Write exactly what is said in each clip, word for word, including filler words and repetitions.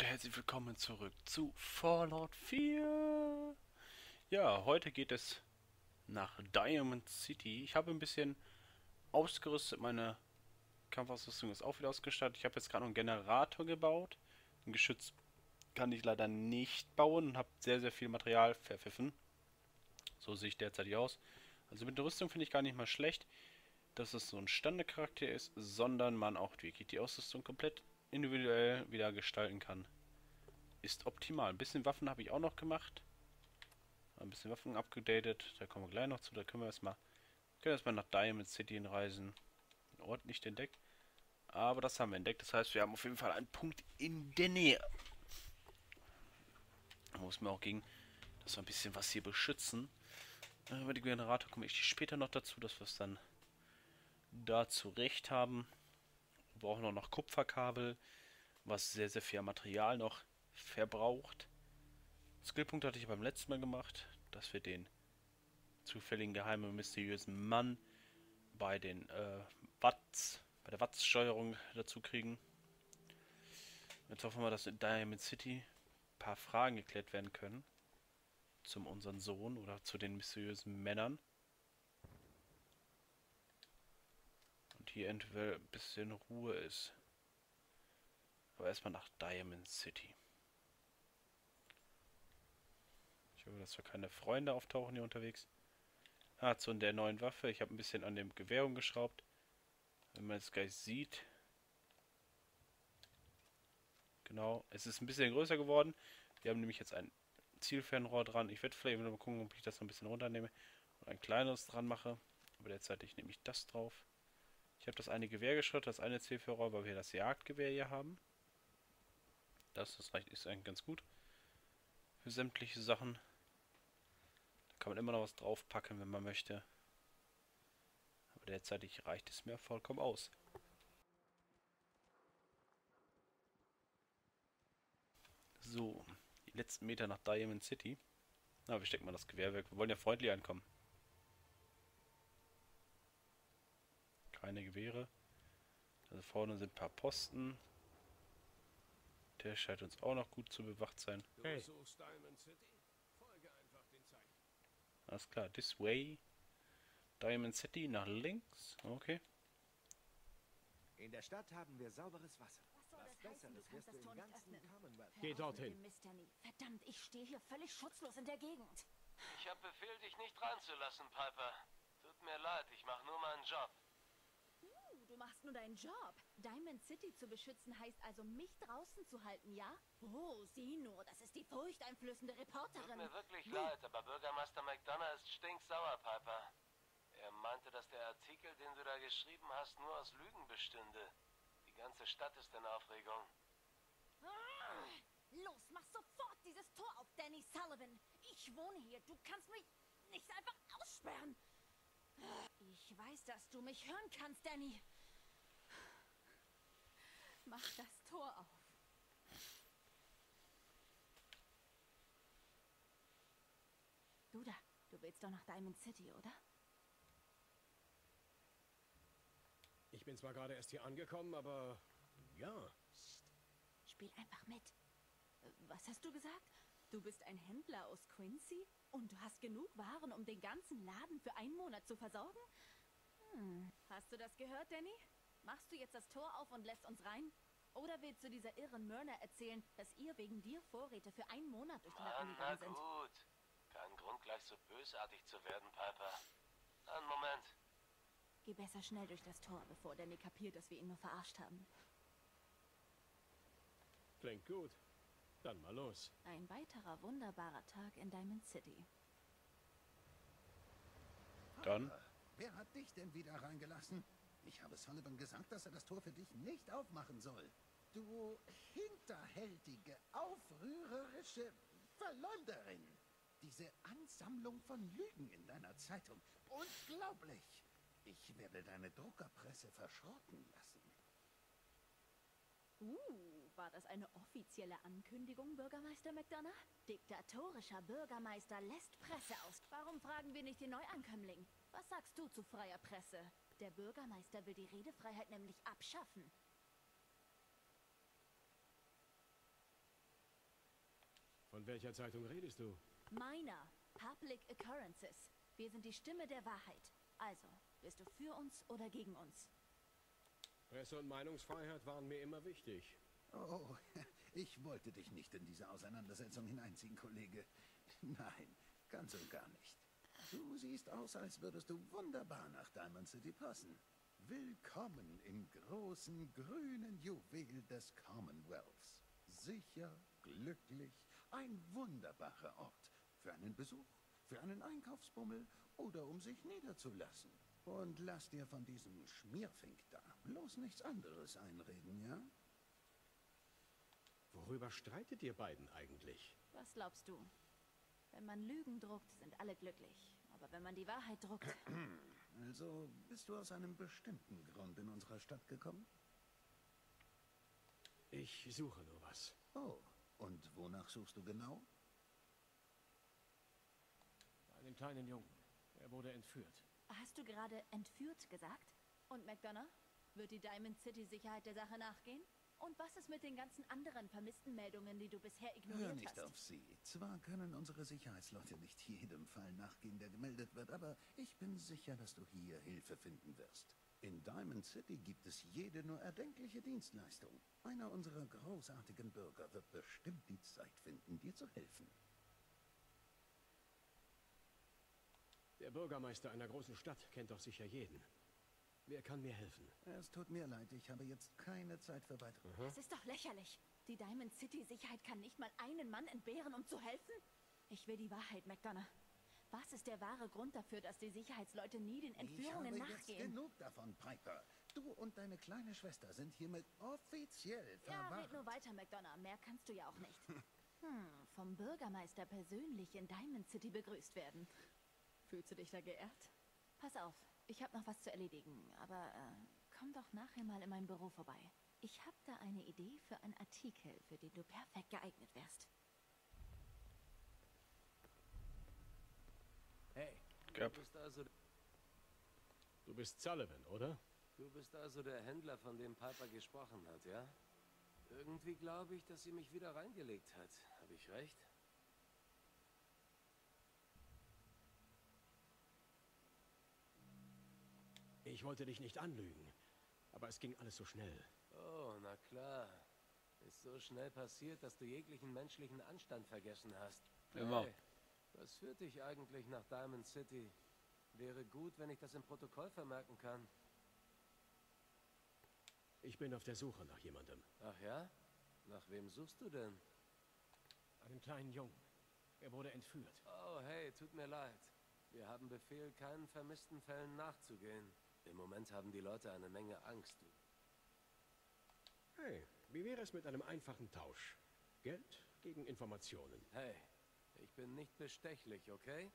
Und herzlich willkommen zurück zu Fallout vier. Ja, heute geht es nach Diamond City. Ich habe ein bisschen ausgerüstet, meine Kampfausrüstung ist auch wieder ausgestattet. Ich habe jetzt gerade einen Generator gebaut. Ein Geschütz kann ich leider nicht bauen und habe sehr, sehr viel Material verpfiffen. So sehe ich derzeit aus. Also mit der Rüstung finde ich gar nicht mal schlecht, dass es so ein Standardcharakter ist, sondern man auch wirklich die Ausrüstung komplett individuell wieder gestalten kann. Ist optimal. Ein bisschen Waffen habe ich auch noch gemacht. Ein bisschen Waffen abgedatet. Da kommen wir gleich noch zu. Da können wir erstmal, können wir erstmal nach Diamond City reisen. Den Ort nicht entdeckt. Aber das haben wir entdeckt. Das heißt, wir haben auf jeden Fall einen Punkt in der Nähe. Da muss man auch gegen, dass wir ein bisschen was hier beschützen. Über die Generator komme ich später noch dazu, dass wir es dann da zurecht haben. Wir brauchen auch noch Kupferkabel, was sehr, sehr viel Material noch verbraucht. Skillpunkt hatte ich beim letzten Mal gemacht, dass wir den zufälligen, geheimen, mysteriösen Mann bei den äh, Watts, bei der Watts-Steuerung dazu kriegen. Jetzt hoffen wir, dass in Diamond City ein paar Fragen geklärt werden können. Zum unseren Sohn oder zu den mysteriösen Männern. Und hier eventuell ein bisschen Ruhe ist. Aber erstmal nach Diamond City. Ich hoffe, dass wir keine Freunde auftauchen hier unterwegs. Ah, zu der neuen Waffe. Ich habe ein bisschen an dem Gewehr umgeschraubt. Wenn man es gleich sieht. Genau, es ist ein bisschen größer geworden. Wir haben nämlich jetzt ein Zielfernrohr dran. Ich werde vielleicht mal gucken, ob ich das noch ein bisschen runternehme und ein kleineres dran mache. Aber derzeit ich nehme ich das drauf. Ich habe das eine Gewehr geschrottet, das eine Zielfernrohr, weil wir das Jagdgewehr hier haben. Das, das reicht, ist eigentlich ganz gut für sämtliche Sachen. Da kann man immer noch was draufpacken, wenn man möchte. Aber derzeit reicht es mir vollkommen aus. So. Letzten Meter nach Diamond City. Na, wir stecken mal das Gewehr weg. Wir wollen ja freundlich ankommen. Keine Gewehre. Also vorne sind ein paar Posten. Der scheint uns auch noch gut zu bewacht sein. Hey. Alles klar, this way. Diamond City nach links. Okay. In der Stadt haben wir sauberes Wasser. Das heißen, du kannst das Tor nicht öffnen. Geh dorthin. Verdammt, ich stehe hier völlig schutzlos in der Gegend. Ich habe Befehl, dich nicht ranzulassen, Piper. Tut mir leid, ich mache nur meinen Job. Uh, du machst nur deinen Job. Diamond City zu beschützen heißt also, mich draußen zu halten, ja? Oh, sieh nur, das ist die furchteinflößende Reporterin. Tut mir wirklich hm. leid, aber Bürgermeister McDonough ist stinksauer, Piper. Er meinte, dass der Artikel, den du da geschrieben hast, nur aus Lügen bestünde. Die ganze Stadt ist in Aufregung. Los, mach sofort dieses Tor auf, Danny Sullivan. Ich wohne hier, du kannst mich nicht einfach aussperren. Ich weiß, dass du mich hören kannst, Danny. Mach das Tor auf. Du da, du willst doch nach Diamond City, oder? Ich bin zwar gerade erst hier angekommen, aber ja. Psst. Spiel einfach mit. Was hast du gesagt? Du bist ein Händler aus Quincy und du hast genug Waren, um den ganzen Laden für einen Monat zu versorgen? Hm. Hast du das gehört, Danny? Machst du jetzt das Tor auf und lässt uns rein? Oder willst du dieser irren Mörner erzählen, dass ihr wegen dir Vorräte für einen Monat durch die Laden gegangen sind? Na gut. Kein Grund, gleich so bösartig zu werden, Piper. Einen Moment. Geh besser schnell durch das Tor, bevor Danny kapiert, dass wir ihn nur verarscht haben. Klingt gut. Dann mal los. Ein weiterer wunderbarer Tag in Diamond City. Dann? Wer hat dich denn wieder reingelassen? Ich habe Sullivan gesagt, dass er das Tor für dich nicht aufmachen soll. Du hinterhältige, aufrührerische Verleumderin. Diese Ansammlung von Lügen in deiner Zeitung. Unglaublich. Ich werde deine Druckerpresse verschrotten lassen. Uh, war das eine offizielle Ankündigung, Bürgermeister McDonough? Diktatorischer Bürgermeister lässt Presse aus. Warum fragen wir nicht den Neuankömmling? Was sagst du zu freier Presse? Der Bürgermeister will die Redefreiheit nämlich abschaffen. welcher Zeitung redest du? Meiner. Public Occurrences. Wir sind die Stimme der Wahrheit. Also, bist du für uns oder gegen uns? Presse- und Meinungsfreiheit waren mir immer wichtig. Oh, ich wollte dich nicht in diese Auseinandersetzung hineinziehen, Kollege. Nein, ganz und gar nicht. Du siehst aus, als würdest du wunderbar nach Diamond City passen. Willkommen im großen, grünen Juwel des Commonwealths. Sicher, glücklich, ein wunderbarer Ort. Für einen Besuch, für einen Einkaufsbummel oder um sich niederzulassen. Und lass dir von diesem Schmierfink da bloß nichts anderes einreden, ja? Worüber streitet ihr beiden eigentlich? Was glaubst du? Wenn man Lügen druckt, sind alle glücklich. Aber wenn man die Wahrheit druckt... Also bist du aus einem bestimmten Grund in unserer Stadt gekommen? Ich suche nur was. Oh, und wonach suchst du genau? Einen kleinen Jungen. Er wurde entführt. Hast du gerade entführt gesagt? Und McDonough? Wird die Diamond City Sicherheit der Sache nachgehen? Und was ist mit den ganzen anderen vermissten Meldungen, die du bisher ignoriert hast? Hör nicht auf sie. Zwar können unsere Sicherheitsleute nicht jedem Fall nachgehen, der gemeldet wird, aber ich bin sicher, dass du hier Hilfe finden wirst. In Diamond City gibt es jede nur erdenkliche Dienstleistung. Einer unserer großartigen Bürger wird bestimmt die Zeit finden, dir zu helfen. Der Bürgermeister einer großen Stadt kennt doch sicher jeden. Wer kann mir helfen? Es tut mir leid, ich habe jetzt keine Zeit für weitere... Mhm. Das ist doch lächerlich. Die Diamond City Sicherheit kann nicht mal einen Mann entbehren, um zu helfen? Ich will die Wahrheit, McDonough. Was ist der wahre Grund dafür, dass die Sicherheitsleute nie den Entführungen nachgehen? Ich habe jetzt genug davon, Piper. Du und deine kleine Schwester sind hiermit offiziell verwarnt. Ja, red nur weiter, McDonough. Mehr kannst du ja auch nicht. Hm, vom Bürgermeister persönlich in Diamond City begrüßt werden. Fühlst du dich da geehrt? Pass auf. Ich habe noch was zu erledigen, aber äh, komm doch nachher mal in mein Büro vorbei. Ich habe da eine Idee für einen Artikel, für den du perfekt geeignet wärst. Hey, du bist also... Du bist Sullivan, oder? Du bist also der Händler, von dem Piper gesprochen hat, ja? Irgendwie glaube ich, dass sie mich wieder reingelegt hat. Habe ich recht? Ich wollte dich nicht anlügen, aber es ging alles so schnell. Oh, na klar. Ist so schnell passiert, dass du jeglichen menschlichen Anstand vergessen hast. Genau. Hey, was führt dich eigentlich nach Diamond City? Wäre gut, wenn ich das im Protokoll vermerken kann. Ich bin auf der Suche nach jemandem. Ach ja? Nach wem suchst du denn? Einen kleinen Jungen. Er wurde entführt. Oh, hey, tut mir leid. Wir haben Befehl, keinen vermissten Fällen nachzugehen. Im Moment haben die Leute eine Menge Angst. Hey, wie wäre es mit einem einfachen Tausch? Geld gegen Informationen. Hey, ich bin nicht bestechlich, okay?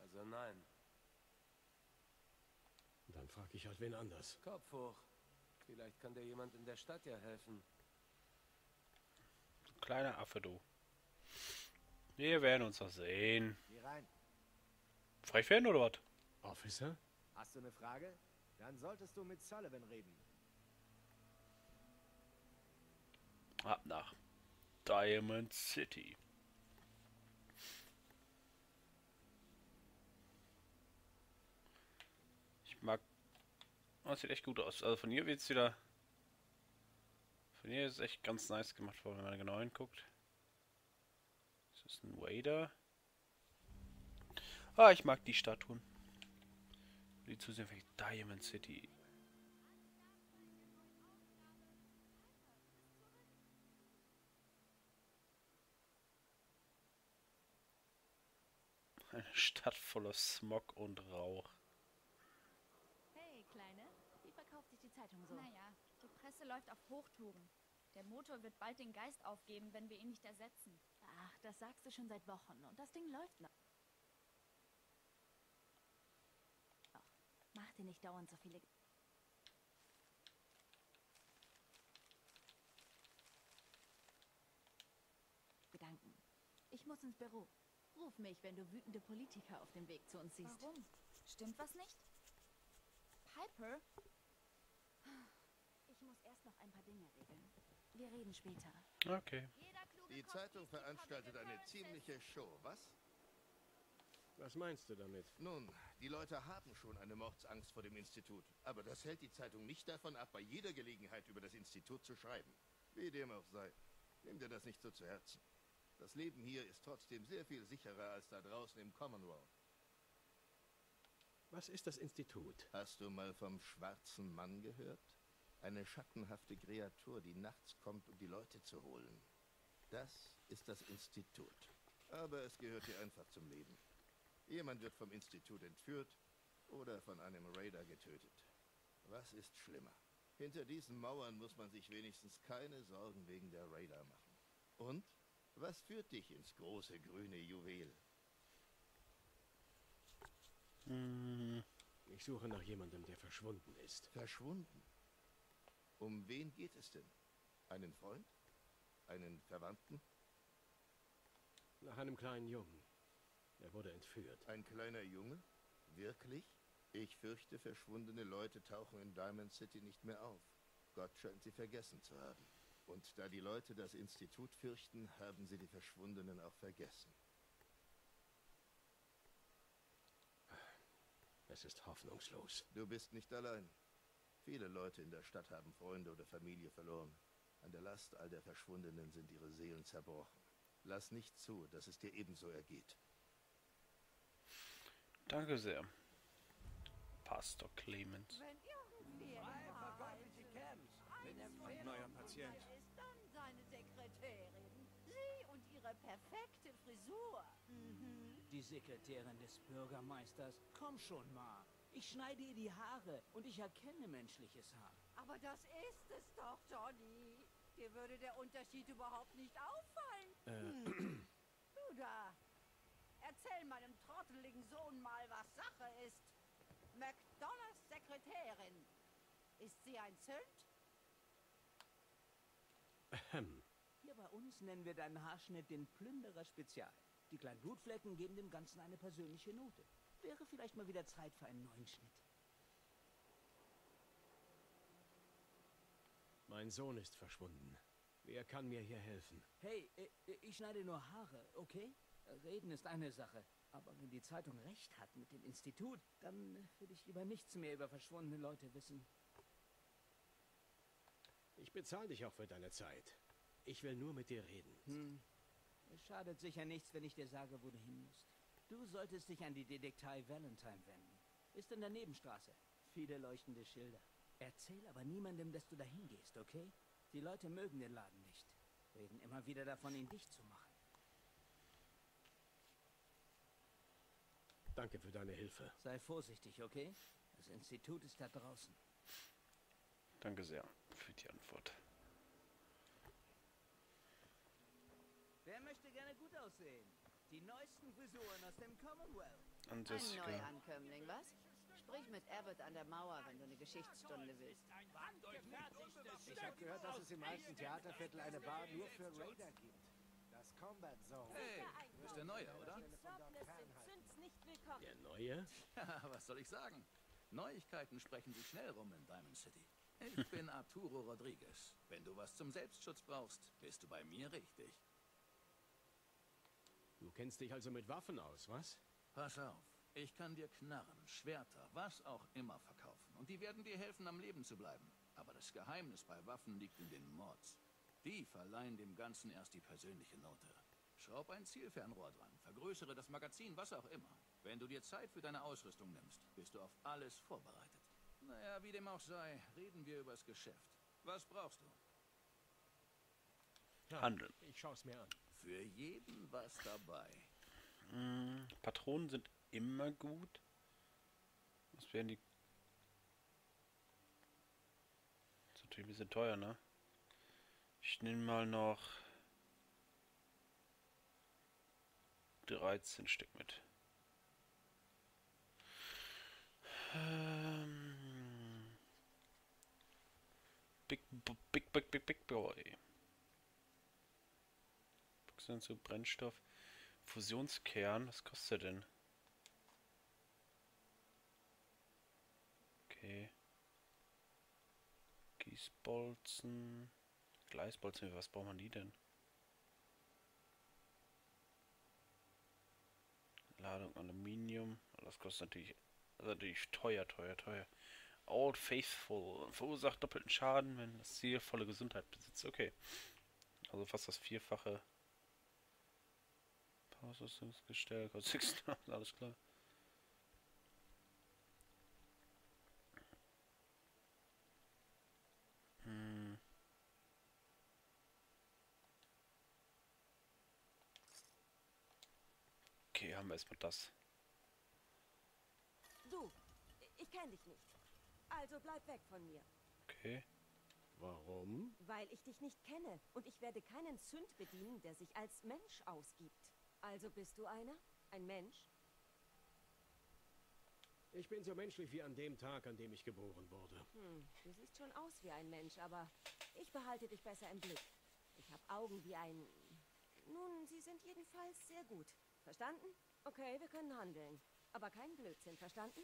Also nein. Dann frage ich halt wen anders. Kopf hoch. Vielleicht kann dir jemand in der Stadt ja helfen. Du kleiner Affe, du. Wir werden uns noch sehen. Hier rein. Frech werden oder was? Officer? Hast du eine Frage? Dann solltest du mit Sullivan reden. Ab nach Diamond City. Ich mag... Oh, das sieht echt gut aus. Also von hier wird es wieder... Von hier ist es echt ganz nice gemacht worden, wenn man genau hinguckt. Das ist ein Wader. Ah, ich mag die Statuen. Die zusehen vielleicht Diamond City. Eine Stadt voller Smog und Rauch. Hey, Kleine. Wie verkauft sich die Zeitung so? Naja, die Presse läuft auf Hochtouren. Der Motor wird bald den Geist aufgeben, wenn wir ihn nicht ersetzen. Ach, das sagst du schon seit Wochen. Und das Ding läuft noch. Mach dir nicht dauernd so viele... Gedanken. Ich muss ins Büro. Ruf mich, wenn du wütende Politiker auf dem Weg zu uns siehst. Warum? Stimmt was nicht? Piper? Ich muss erst noch ein paar Dinge regeln. Wir reden später. Okay. Jeder kluge Die Zeitung veranstaltet eine ziemliche Show, was? Was meinst du damit? Nun, die Leute haben schon eine Mordsangst vor dem Institut. Aber das hält die Zeitung nicht davon ab, bei jeder Gelegenheit über das Institut zu schreiben. Wie dem auch sei, nimm dir das nicht so zu Herzen. Das Leben hier ist trotzdem sehr viel sicherer als da draußen im Commonwealth. Was ist das Institut? Hast du mal vom schwarzen Mann gehört? Eine schattenhafte Kreatur, die nachts kommt, um die Leute zu holen. Das ist das Institut. Aber es gehört dir einfach zum Leben. Jemand wird vom Institut entführt oder von einem Raider getötet. Was ist schlimmer? Hinter diesen Mauern muss man sich wenigstens keine Sorgen wegen der Raider machen. Und? Was führt dich ins große grüne Juwel? Hm, ich suche nach jemandem, der verschwunden ist. Verschwunden? Um wen geht es denn? Einen Freund? Einen Verwandten? Nach einem kleinen Jungen. Er wurde entführt. Ein kleiner Junge? Wirklich? Ich fürchte, verschwundene Leute tauchen in Diamond City nicht mehr auf. Gott scheint sie vergessen zu haben. Und da die Leute das Institut fürchten, haben sie die Verschwundenen auch vergessen. Es ist hoffnungslos. Du bist nicht allein. Viele Leute in der Stadt haben Freunde oder Familie verloren. An der Last all der Verschwundenen sind ihre Seelen zerbrochen. Lass nicht zu, dass es dir ebenso ergeht. Danke sehr, Pastor Clemens. Wenn irgendwer mal mit einem neuen Patient ist, dann seine Sekretärin. Sie und ihre perfekte Frisur. Mhm. Die Sekretärin des Bürgermeisters. Komm schon mal. Ich schneide ihr die Haare und ich erkenne menschliches Haar. Aber das ist es doch, Johnny. Dir würde der Unterschied überhaupt nicht auffallen. Äh. Hm. Du da. Erzähl meinem trotteligen Sohn mal, was Sache ist. McDonoughs Sekretärin. Ist sie ein Zünd? Ähm. Hier bei uns nennen wir deinen Haarschnitt den Plünderer Spezial. Die kleinen Blutflecken geben dem Ganzen eine persönliche Note. Wäre vielleicht mal wieder Zeit für einen neuen Schnitt. Mein Sohn ist verschwunden. Wer kann mir hier helfen? Hey, ich schneide nur Haare, okay? Reden ist eine Sache. Aber wenn die Zeitung recht hat mit dem Institut, dann will ich lieber nichts mehr über verschwundene Leute wissen. Ich bezahle dich auch für deine Zeit. Ich will nur mit dir reden. Hm. Es schadet sicher nichts, wenn ich dir sage, wo du hin musst. Du solltest dich an die Detektei Valentine wenden. Ist in der Nebenstraße. Viele leuchtende Schilder. Erzähl aber niemandem, dass du dahin gehst, okay? Die Leute mögen den Laden nicht. Reden immer wieder davon, ihn dicht zu machen. Danke für deine Hilfe. Sei vorsichtig, okay? Das Institut ist da draußen. Danke sehr für die Antwort. Wer möchte gerne gut aussehen? Die neuesten Frisuren aus dem Commonwealth. Ein Neuankömmling, was? Sprich mit Abbott an der Mauer, wenn du eine Geschichtsstunde willst. Ich habe gehört, dass es im alten Theaterviertel eine Bar nur für Raider gibt. Das Combat Zone. Hey, du bist der Neue, oder? Der Neue? Ja, was soll ich sagen? Neuigkeiten sprechen sich schnell rum in Diamond City. Ich bin Arturo Rodriguez. Wenn du was zum Selbstschutz brauchst, bist du bei mir richtig. Du kennst dich also mit Waffen aus, was? Pass auf, ich kann dir Knarren, Schwerter, was auch immer verkaufen. Und die werden dir helfen, am Leben zu bleiben. Aber das Geheimnis bei Waffen liegt in den Mords. Die verleihen dem Ganzen erst die persönliche Note. Schraub ein Zielfernrohr dran, vergrößere das Magazin, was auch immer. Wenn du dir Zeit für deine Ausrüstung nimmst, bist du auf alles vorbereitet. Naja, wie dem auch sei, reden wir übers Geschäft. Was brauchst du? Ja, Handel. Ich schau's mir an. Für jeden was dabei. Mm, Patronen sind immer gut. Was wären die? Das ist natürlich ein bisschen teuer, ne? Ich nehme mal noch dreizehn Stück mit. Ähm, big, big, big, big, big Boy. Sind zu Brennstoff, Fusionskern, was kostet denn? Okay. Gießbolzen, Gleisbolzen, was braucht man die denn? Ladung Aluminium. Das kostet natürlich, das ist natürlich teuer, teuer, teuer. Old Faithful. Verursacht doppelten Schaden, wenn das Ziel volle Gesundheit besitzt. Okay. Also fast das Vierfache. Ausrüstungsgestell, kostet sechstausend, alles klar. Hm. Okay, haben wir erstmal das. Du, ich kenne dich nicht. Also bleib weg von mir. Okay. Warum? Weil ich dich nicht kenne und ich werde keinen Sünd bedienen, der sich als Mensch ausgibt. Also bist du einer? Ein Mensch? Ich bin so menschlich wie an dem Tag, an dem ich geboren wurde. Hm, du siehst schon aus wie ein Mensch, aber ich behalte dich besser im Blick. Ich habe Augen wie ein... Nun, sie sind jedenfalls sehr gut. Verstanden? Okay, wir können handeln. Aber kein Blödsinn, verstanden?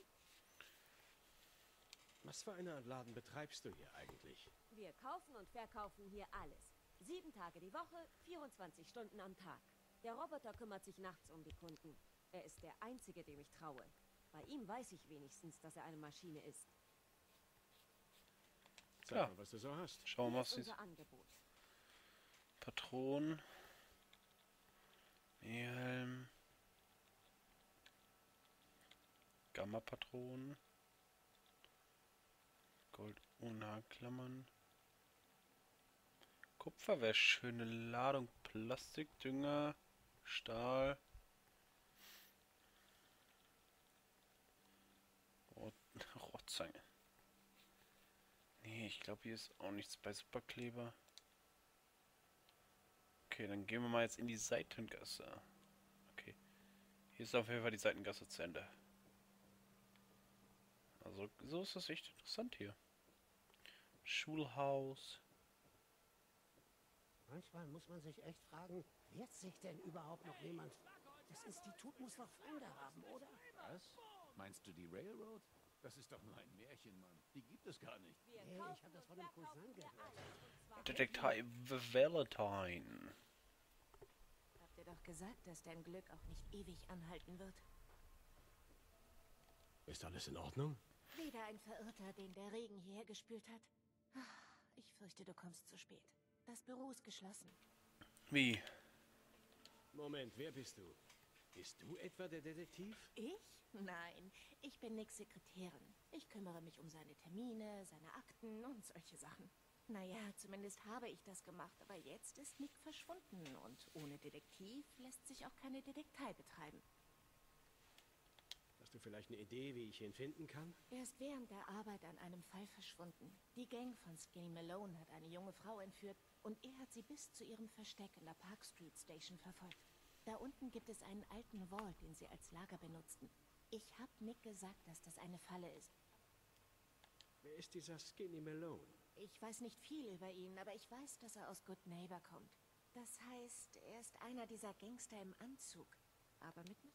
Was für einen Laden betreibst du hier eigentlich? Wir kaufen und verkaufen hier alles. Sieben Tage die Woche, vierundzwanzig Stunden am Tag. Der Roboter kümmert sich nachts um die Kunden. Er ist der Einzige, dem ich traue. Bei ihm weiß ich wenigstens, dass er eine Maschine ist. Klar. Sag mal, was du so hast. Schauen wir mal, was ist unser Angebot. Patronen. Mehlhelm. Gamma-Patronen. Gold-Unhaarklammern. Kupferwäsche. Schöne Ladung. Plastikdünger. Stahl. Rot Rotzange. Nee, ich glaube, hier ist auch nichts bei Superkleber. Okay, dann gehen wir mal jetzt in die Seitengasse. Okay. Hier ist auf jeden Fall die Seitengasse zu Ende. Also, so ist das echt interessant hier. Schulhaus. Manchmal muss man sich echt fragen, wehrt sich denn überhaupt noch jemand? Das Institut muss noch Freunde haben, oder? Was? Meinst du die Railroad? Das ist doch nur ein Märchen, Mann. Die gibt es gar nicht. Hey, ich habe das von dem Cousin gehört. Detektiv Valentine. Habt ihr doch gesagt, dass dein Glück auch nicht ewig anhalten wird? Ist alles in Ordnung? Wieder ein Verirrter, den der Regen hierher gespült hat. Ich fürchte, du kommst zu spät. Das Büro ist geschlossen. Wie? Moment, wer bist du? Bist du etwa der Detektiv? Ich? Nein, ich bin Nicks Sekretärin. Ich kümmere mich um seine Termine, seine Akten und solche Sachen. Naja, zumindest habe ich das gemacht, aber jetzt ist Nick verschwunden und ohne Detektiv lässt sich auch keine Detektei betreiben. Hast du vielleicht eine Idee, wie ich ihn finden kann? Er ist während der Arbeit an einem Fall verschwunden. Die Gang von Skinny Malone hat eine junge Frau entführt und er hat sie bis zu ihrem Versteck in der Park Street Station verfolgt. Da unten gibt es einen alten Vault, den sie als Lager benutzten. Ich habe Nick gesagt, dass das eine Falle ist. Wer ist dieser Skinny Malone? Ich weiß nicht viel über ihn, aber ich weiß, dass er aus Good Neighbor kommt. Das heißt, er ist einer dieser Gangster im Anzug, aber mit mir.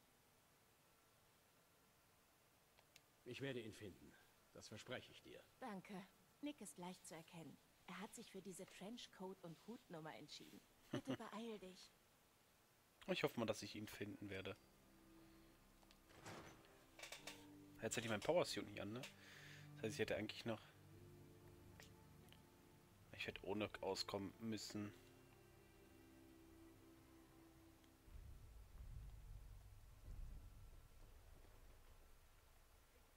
Ich werde ihn finden. Das verspreche ich dir. Danke. Nick ist leicht zu erkennen. Er hat sich für diese Trenchcoat- und Hutnummer entschieden. Bitte beeil dich. Ich hoffe mal, dass ich ihn finden werde. Jetzt hätte ich meinen Power-Suit nicht an, ne? Das heißt, ich hätte eigentlich noch... Ich hätte ohne auskommen müssen.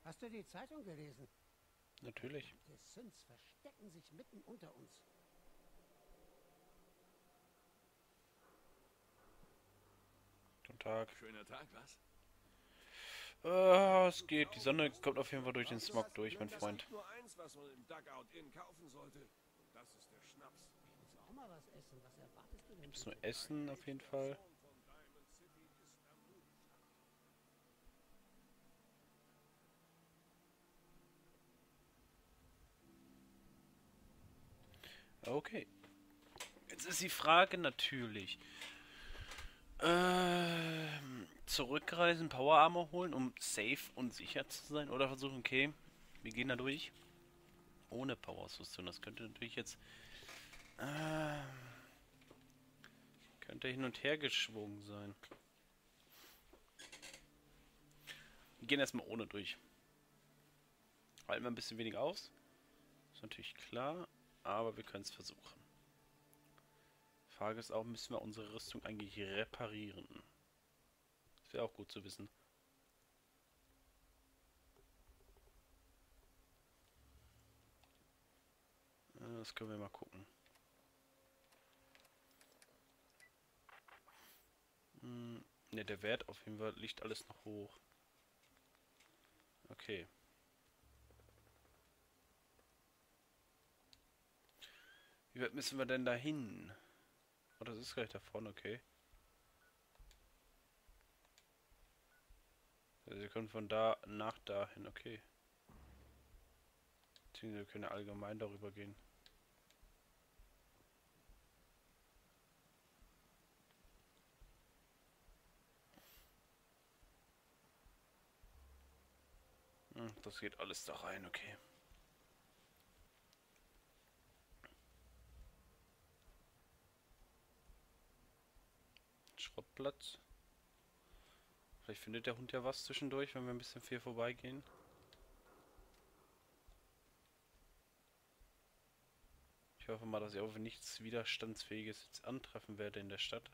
Hast du die Zeitung gelesen? Natürlich. Die Sins verstecken sich mitten unter uns. Guten Tag. Schöner Tag, was? Ah, es geht. Die Sonne kommt auf jeden Fall durch den Smog durch, mein Freund. Es gibt nur eins, was man im Dugout Inn kaufen sollte. Und das ist der Schnaps. Ich muss auch mal was essen. Was erwartest du denn? Gibt's nur Essen auf jeden Fall. Okay. Jetzt ist die Frage natürlich. Ähm, zurückreisen, Power Armor holen, um safe und sicher zu sein. Oder versuchen, okay, wir gehen da durch. Ohne Power-Ausrüstung. Das könnte natürlich jetzt... Äh, könnte hin und her geschwungen sein. Wir gehen erstmal ohne durch. Halten wir ein bisschen weniger aus. Ist natürlich klar, aber wir können es versuchen. Frage ist auch, müssen wir unsere Rüstung eigentlich reparieren? Das wäre auch gut zu wissen. Das können wir mal gucken. Hm, ne, der Wert auf jeden Fall liegt alles noch hoch. Okay. Wie weit müssen wir denn da hin? Oh, das ist gleich da vorne, okay. Also wir können von da nach da hin, okay. Beziehungsweise wir können ja allgemein darüber gehen. Hm, das geht alles da rein, okay. Schrottplatz. Vielleicht findet der Hund ja was zwischendurch, wenn wir ein bisschen viel vorbeigehen. Ich hoffe mal, dass ich auf nichts Widerstandsfähiges jetzt antreffen werde in der Stadt.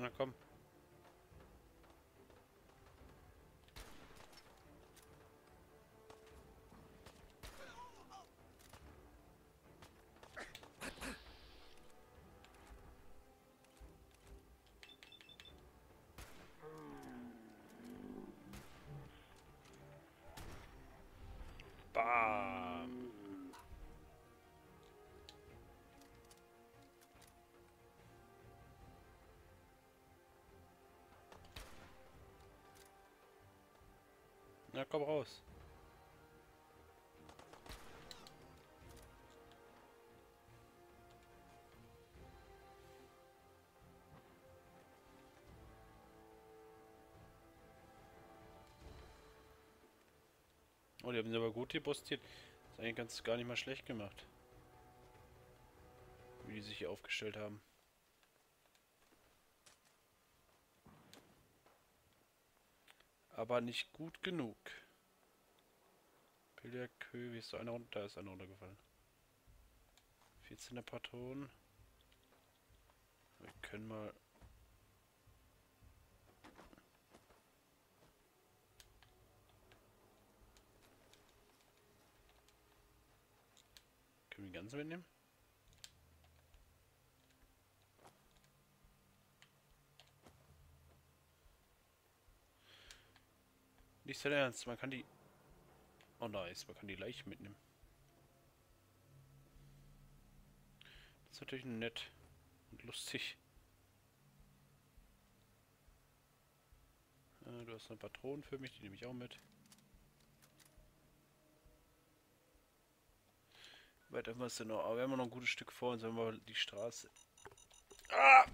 Na komm. Na komm raus. Oh, die haben sie aber gut depostiert. Das ist eigentlich ganz gar nicht mal schlecht gemacht. Wie die sich hier aufgestellt haben. Aber nicht gut genug. Pillerkö, wie ist da einer runter? Da ist einer runtergefallen. vierzehner Patronen. Wir können mal... Können wir die ganze mitnehmen? Nicht so ernst, man kann die... Oh nice, man kann die Leiche mitnehmen. Das ist natürlich nett und lustig. Äh, du hast noch Patronen für mich, die nehme ich auch mit. Weit einfach ist denn noch, aber wir haben noch ein gutes Stück vor und sollen wir die Straße... Ah!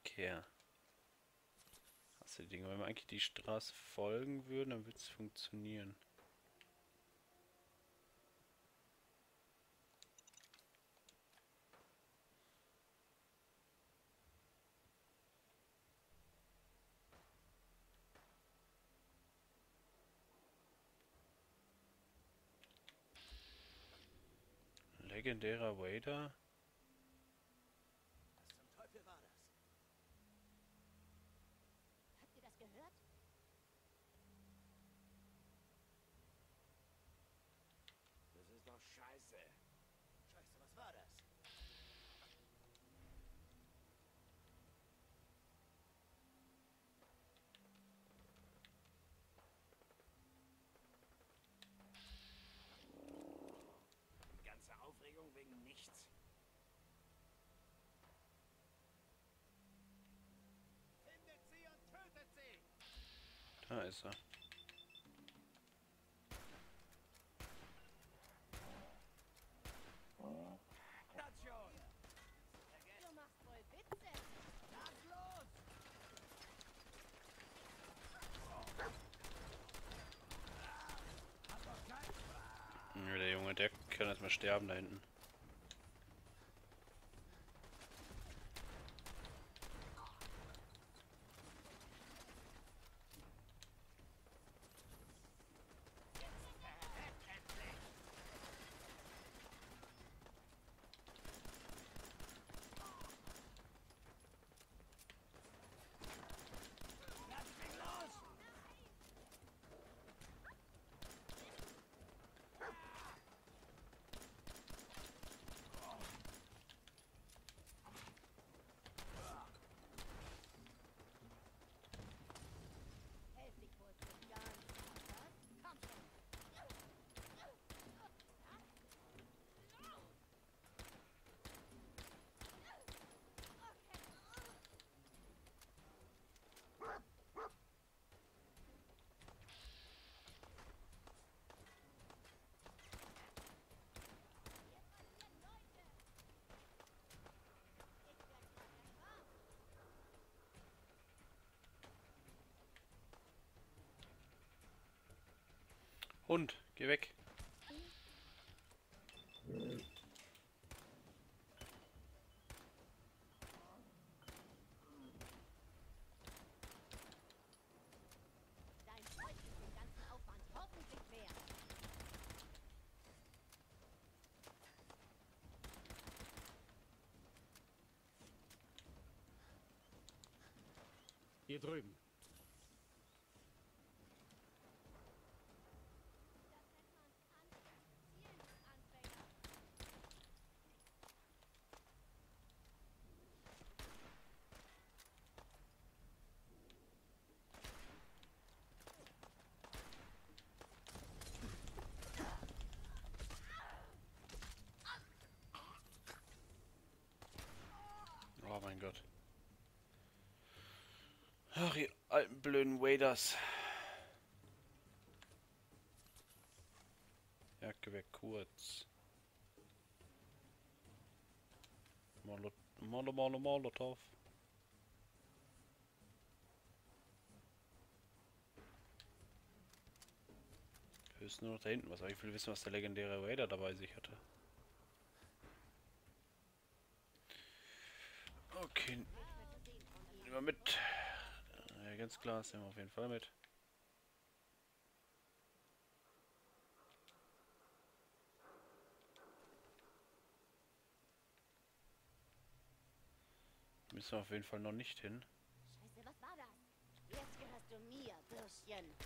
Okay. Dinge. Wenn wir eigentlich die Straße folgen würden, dann würde es funktionieren. Legendärer Wader. Hilfe! Scheiße, was war das? Die ganze Aufregung wegen nichts. Findet sie und tötet sie! Da ist er. Der Junge, der kann erstmal sterben da hinten. Hund, geh weg. Hier drüben. Oh mein Gott. Ach, ihr alten blöden Waders. Jagdgewehr kurz. Molot Molo Molo Molotow. Wir wissen nur noch da hinten was, aber ich will wissen, was der legendäre Wader dabei sich hatte. Okay, nehmen wir mit. Ja, ganz klar, das nehmen wir auf jeden Fall mit. Müssen wir auf jeden Fall noch nicht hin. Scheiße, was war das? Jetzt gehörst du mir, Bürschchen.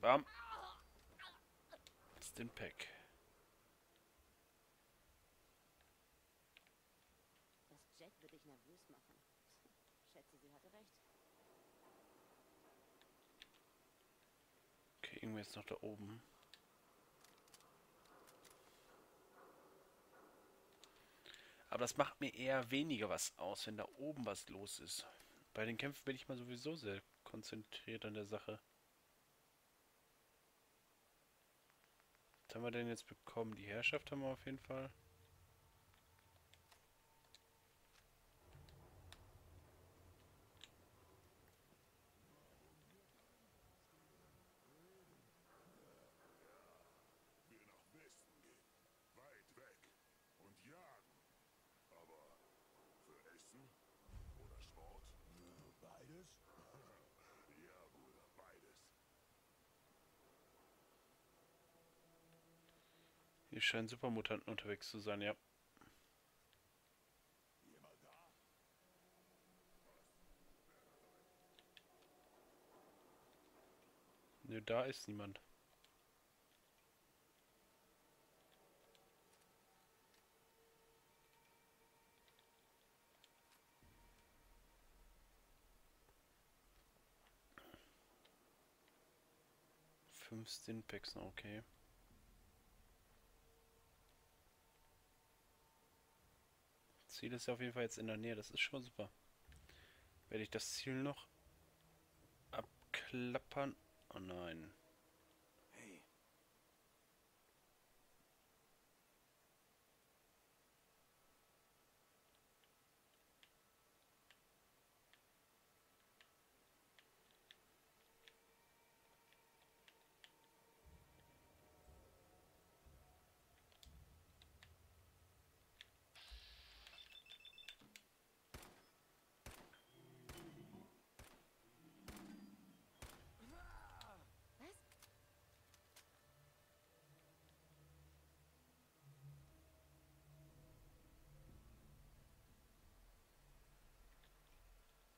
Bam. Stimpak. Jet würde ich nervös machen. Schätze, sie hatte recht. Okay, irgendwie ist noch da oben. Aber das macht mir eher weniger was aus, wenn da oben was los ist. Bei den Kämpfen bin ich mal sowieso sehr konzentriert an der Sache. Was haben wir denn jetzt bekommen? Die Herrschaft haben wir auf jeden Fall. Hier scheinen Supermutanten unterwegs zu sein, ja. Ne, da ist niemand. fünf Stinpacks, okay. Das Ziel ist ja auf jeden Fall jetzt in der Nähe, das ist schon super. Werde ich das Ziel noch abklappern? Oh nein. Hey.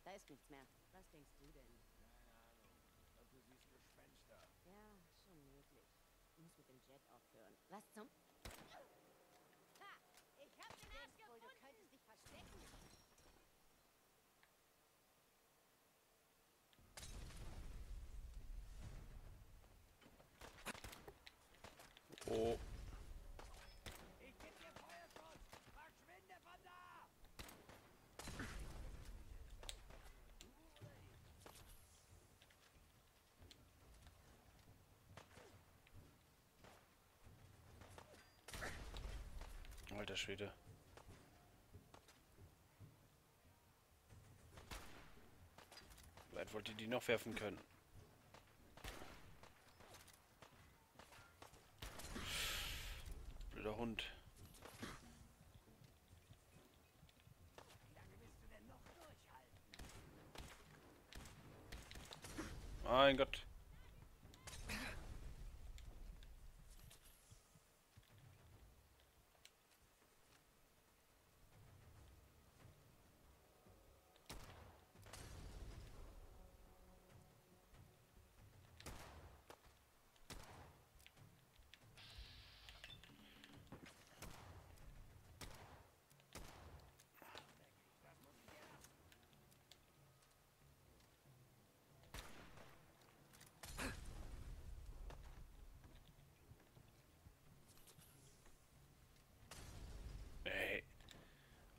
Da ist nichts mehr. Was denkst du denn? Keine Ahnung. Ich glaube, du siehst Gespenster. Ja, schon möglich. Ich muss mit dem Jet aufhören. Was zum... Ha! Ich hab den Arsch gefunden! Du könntest dich verstecken. Oh. Ich geb dir Feuerschutz! Verschwinde von da! Alter Schwede. Wie weit wollt ihr die noch werfen können? Blöder Hund. Wie lange willst du denn noch durchhalten? Mein Gott.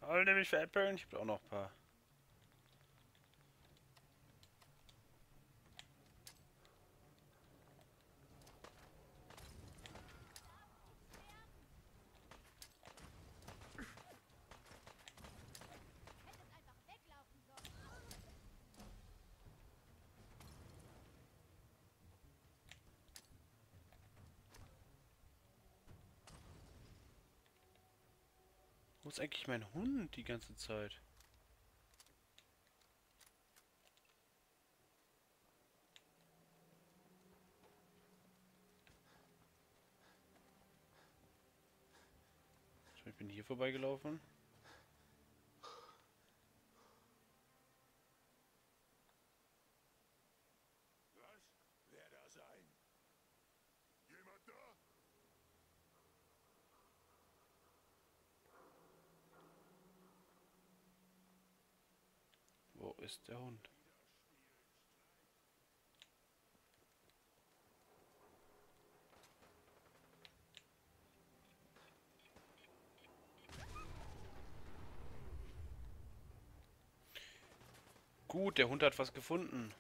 Wollte mich veräppeln? Ich hab auch noch ein paar. Wo ist eigentlich mein Hund die ganze Zeit? Ich bin hier vorbeigelaufen. Was? Wer da sein? Jemand da? Wo ist der Hund? Gut, der Hund hat was gefunden.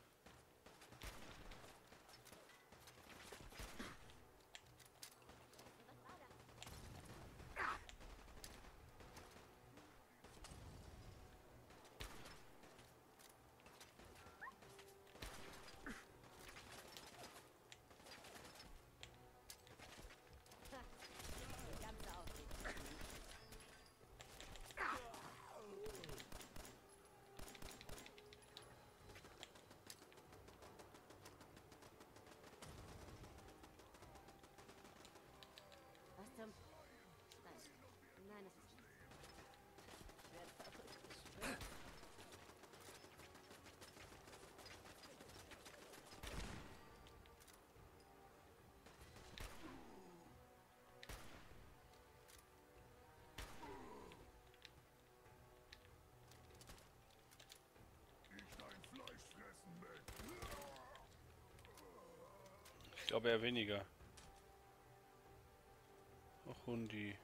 glaube eher weniger. Ach, Hundi.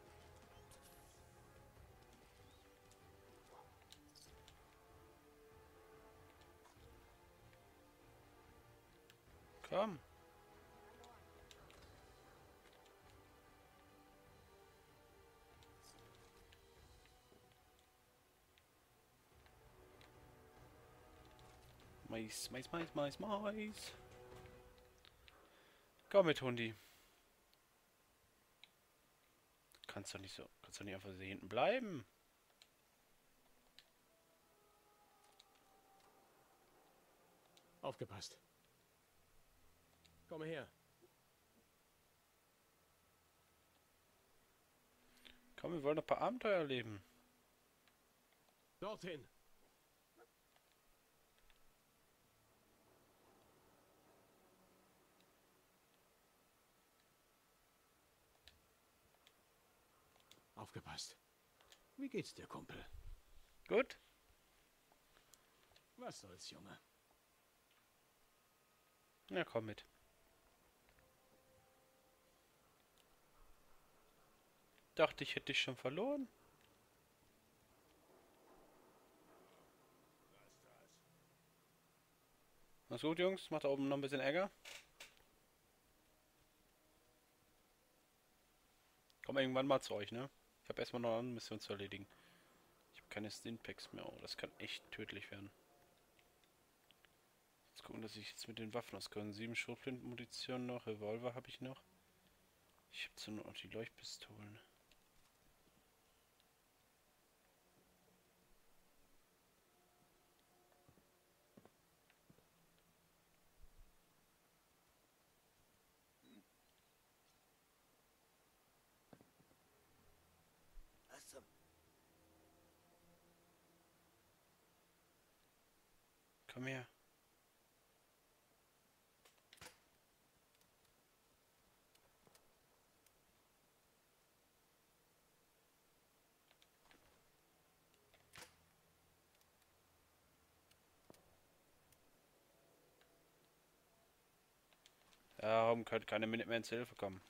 Komm. Mais, Mais, Mais, Mais, Mais. Komm mit, Hundi. Kannst doch nicht so, kannst doch nicht einfach so hinten bleiben. Aufgepasst. Komm her. Komm, wir wollen noch ein paar Abenteuer erleben. Dorthin. Aufgepasst. Wie geht's dir, Kumpel? Gut. Was soll's, Junge? Na, komm mit. Dachte ich, hätte dich schon verloren. Mach's gut, Jungs. Macht da oben noch ein bisschen Ärger. Komm irgendwann mal zu euch, ne? Ich habe erstmal noch eine Mission zu erledigen. Ich habe keine Stinpacks mehr. Oh, das kann echt tödlich werden. Jetzt gucken, dass ich jetzt mit den Waffen auskomme. Sieben Schrotflintenmunition noch. Revolver habe ich noch. Ich habe zu nur noch die Leuchtpistolen. Komm her. Darum könnte keine Minutemen zu Hilfe kommen.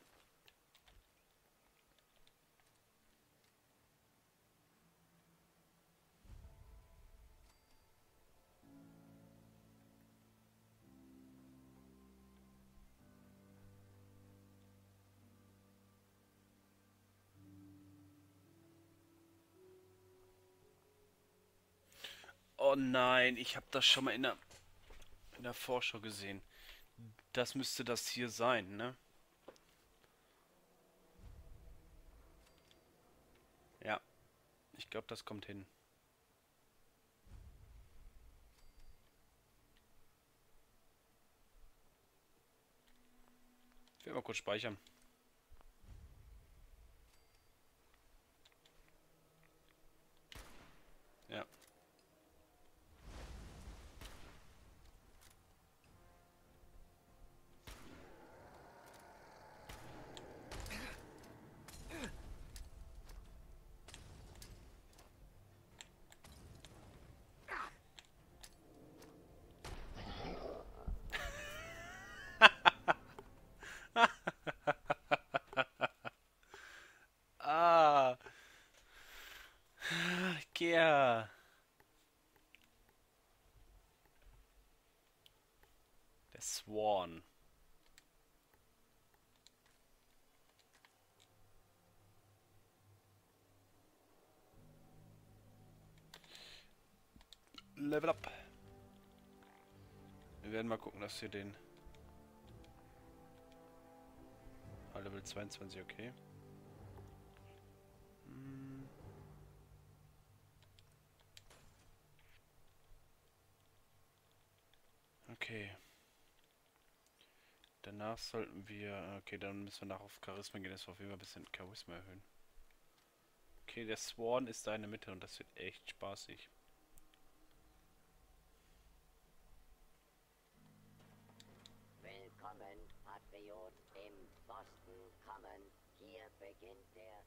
Oh nein, ich habe das schon mal in der, in der Vorschau gesehen. Das müsste das hier sein, ne? Ja, ich glaube, das kommt hin. Ich will mal kurz speichern. Ja. Swan. Level up. Wir werden mal gucken, dass wir den... Ah, Level zweiundzwanzig, okay. Okay. Danach sollten wir... Okay, dann müssen wir nach auf Charisma gehen, dass wir auf jeden Fall ein bisschen Charisma erhöhen. Okay, der Sworn ist da in der Mitte und das wird echt spaßig. Willkommen, Patriot, im Boston Common. Hier beginnt der...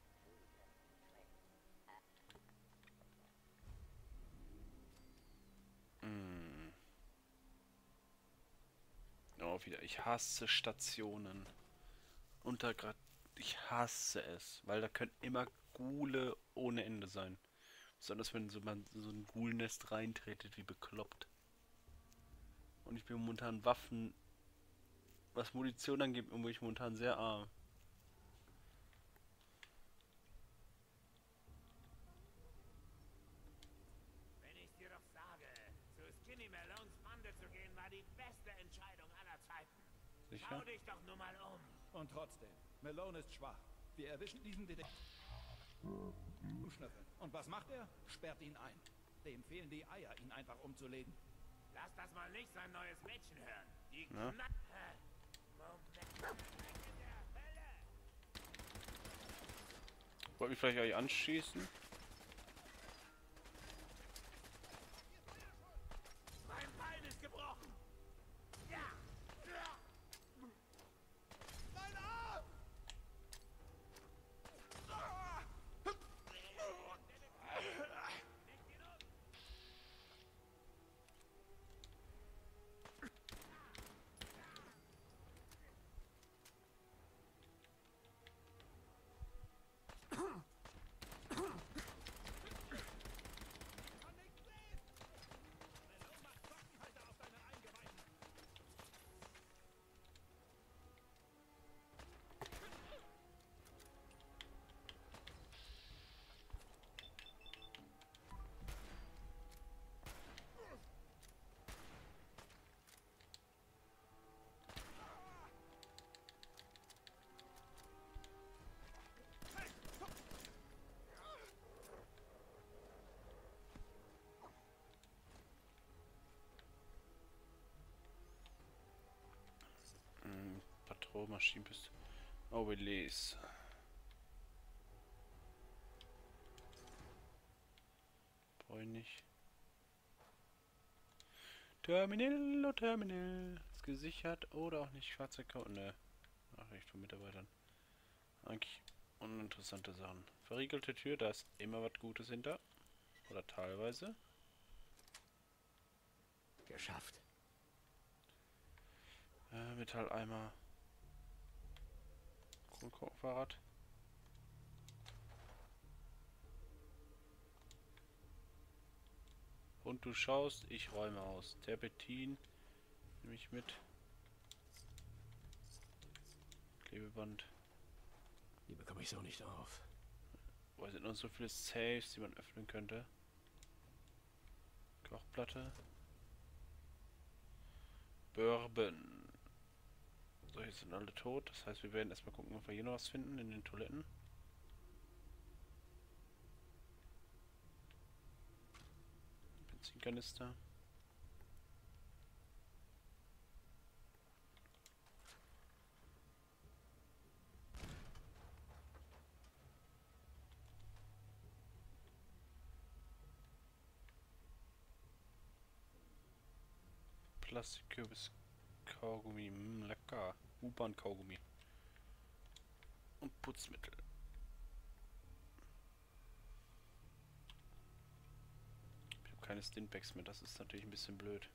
auch wieder. Ich hasse Stationen. Untergrad. Ich hasse es, weil da können immer Ghule ohne Ende sein. Besonders wenn so man so ein Ghoulnest reintretet, wie bekloppt. Und ich bin momentan Waffen, was Munition angeht, bin ich momentan sehr arm. Wenn ich dir doch sage, zu Skinny Malones Bande zu gehen, war die beste Entscheidung aller Zeiten. Sicher? Schau dich doch nur mal um. Und trotzdem, Malone ist schwach. Wir erwischen diesen Detektiv. Und was macht er? Sperrt ihn ein. Dem fehlen die Eier, ihn einfach umzulegen. Lass das mal nicht sein neues Mädchen hören. Die Knappe. Wollt ihr vielleicht euch anschießen? Mein Bein ist gebrochen. Ja. Mein Arm. Oh, Maschinenpiste. Oh, Release. Brauche ich nicht. Terminal, oh Terminal. Ist gesichert oder auch nicht. Fahrzeugkauf. Ne. Nachricht von Mitarbeitern. Eigentlich uninteressante Sachen. Verriegelte Tür, da ist immer was Gutes hinter. Oder teilweise. Geschafft. Äh, Metalleimer. Fahrrad. Und du schaust, ich räume aus. Terpentin nehme ich mit. Klebeband. Die bekomme ich so nicht auf. Wo sind noch so viele Safes, die man öffnen könnte? Kochplatte. Bourbon. So, jetzt sind alle tot. Das heißt, wir werden erstmal gucken, ob wir hier noch was finden in den Toiletten. Benzinkanister. Plastikkürbis. Kaugummi, mh, lecker. U-Bahn-Kaugummi. Und Putzmittel. Ich habe keine Stinbags mehr, das ist natürlich ein bisschen blöd.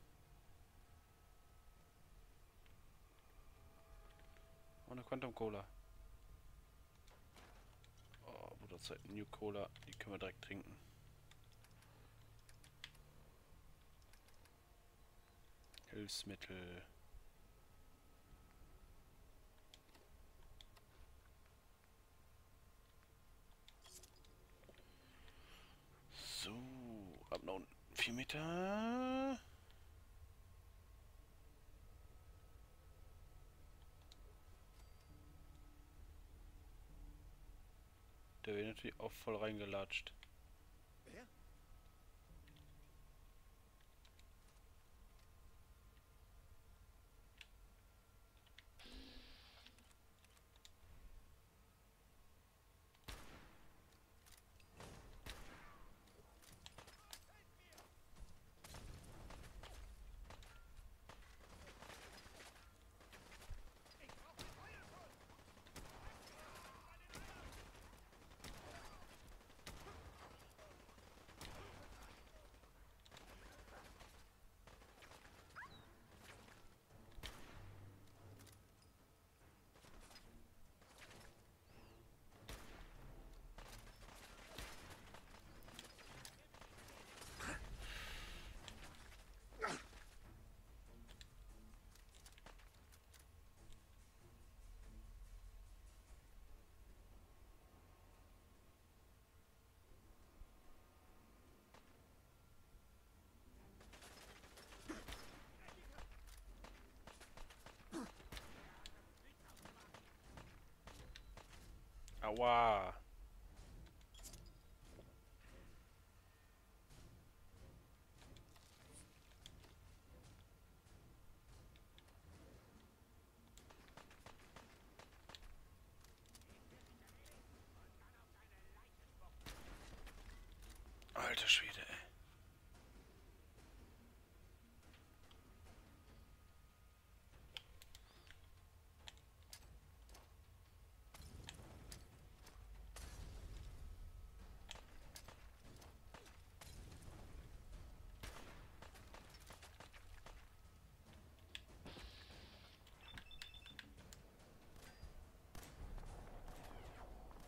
Oh, eine Quantum Cola. Oh, Bruder, Zeit, New Cola, die können wir direkt trinken. Hilfsmittel. So, ab noch vier Meter. Der wird natürlich auch voll reingelatscht. Ja. Aua. Alter Schwede, ey.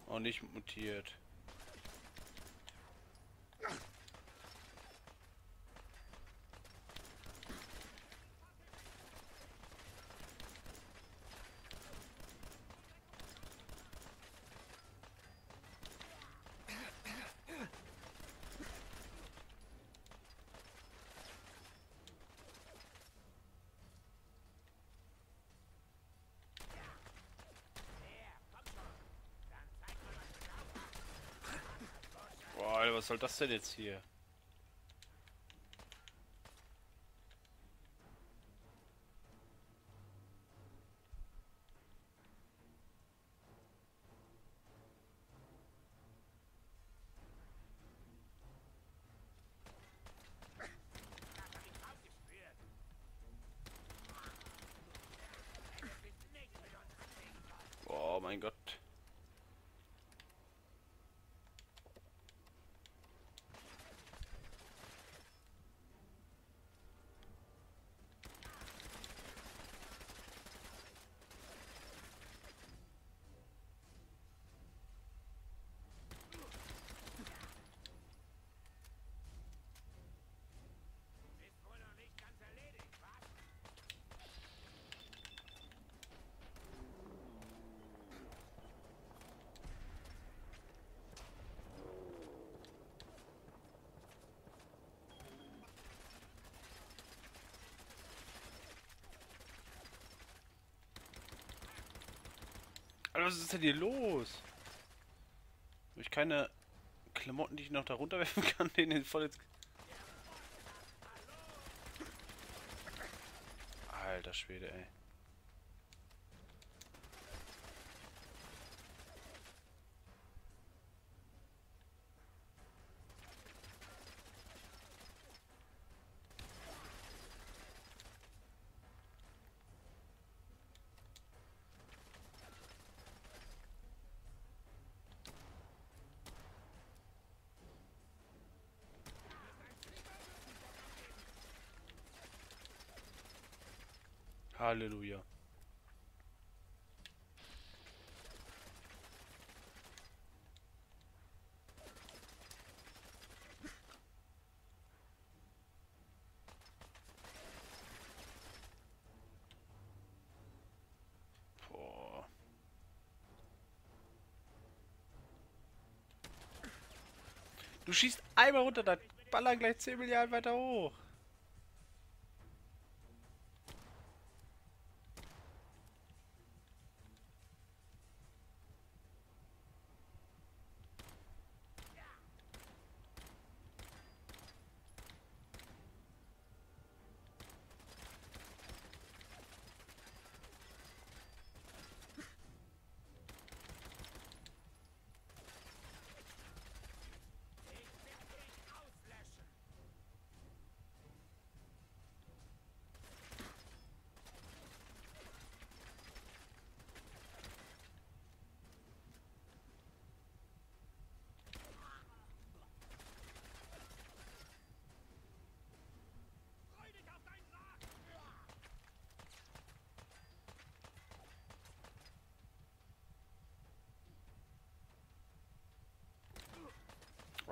Auch nicht mutiert. Was soll das denn jetzt hier? Oh mein Gott. Was ist denn hier los? Habe ich keine Klamotten, die ich noch da runterwerfen kann? Den den voll jetzt. Alter Schwede, ey. Halleluja. Boah. Du schießt einmal runter, dann ballern gleich zehn Milliarden weiter hoch.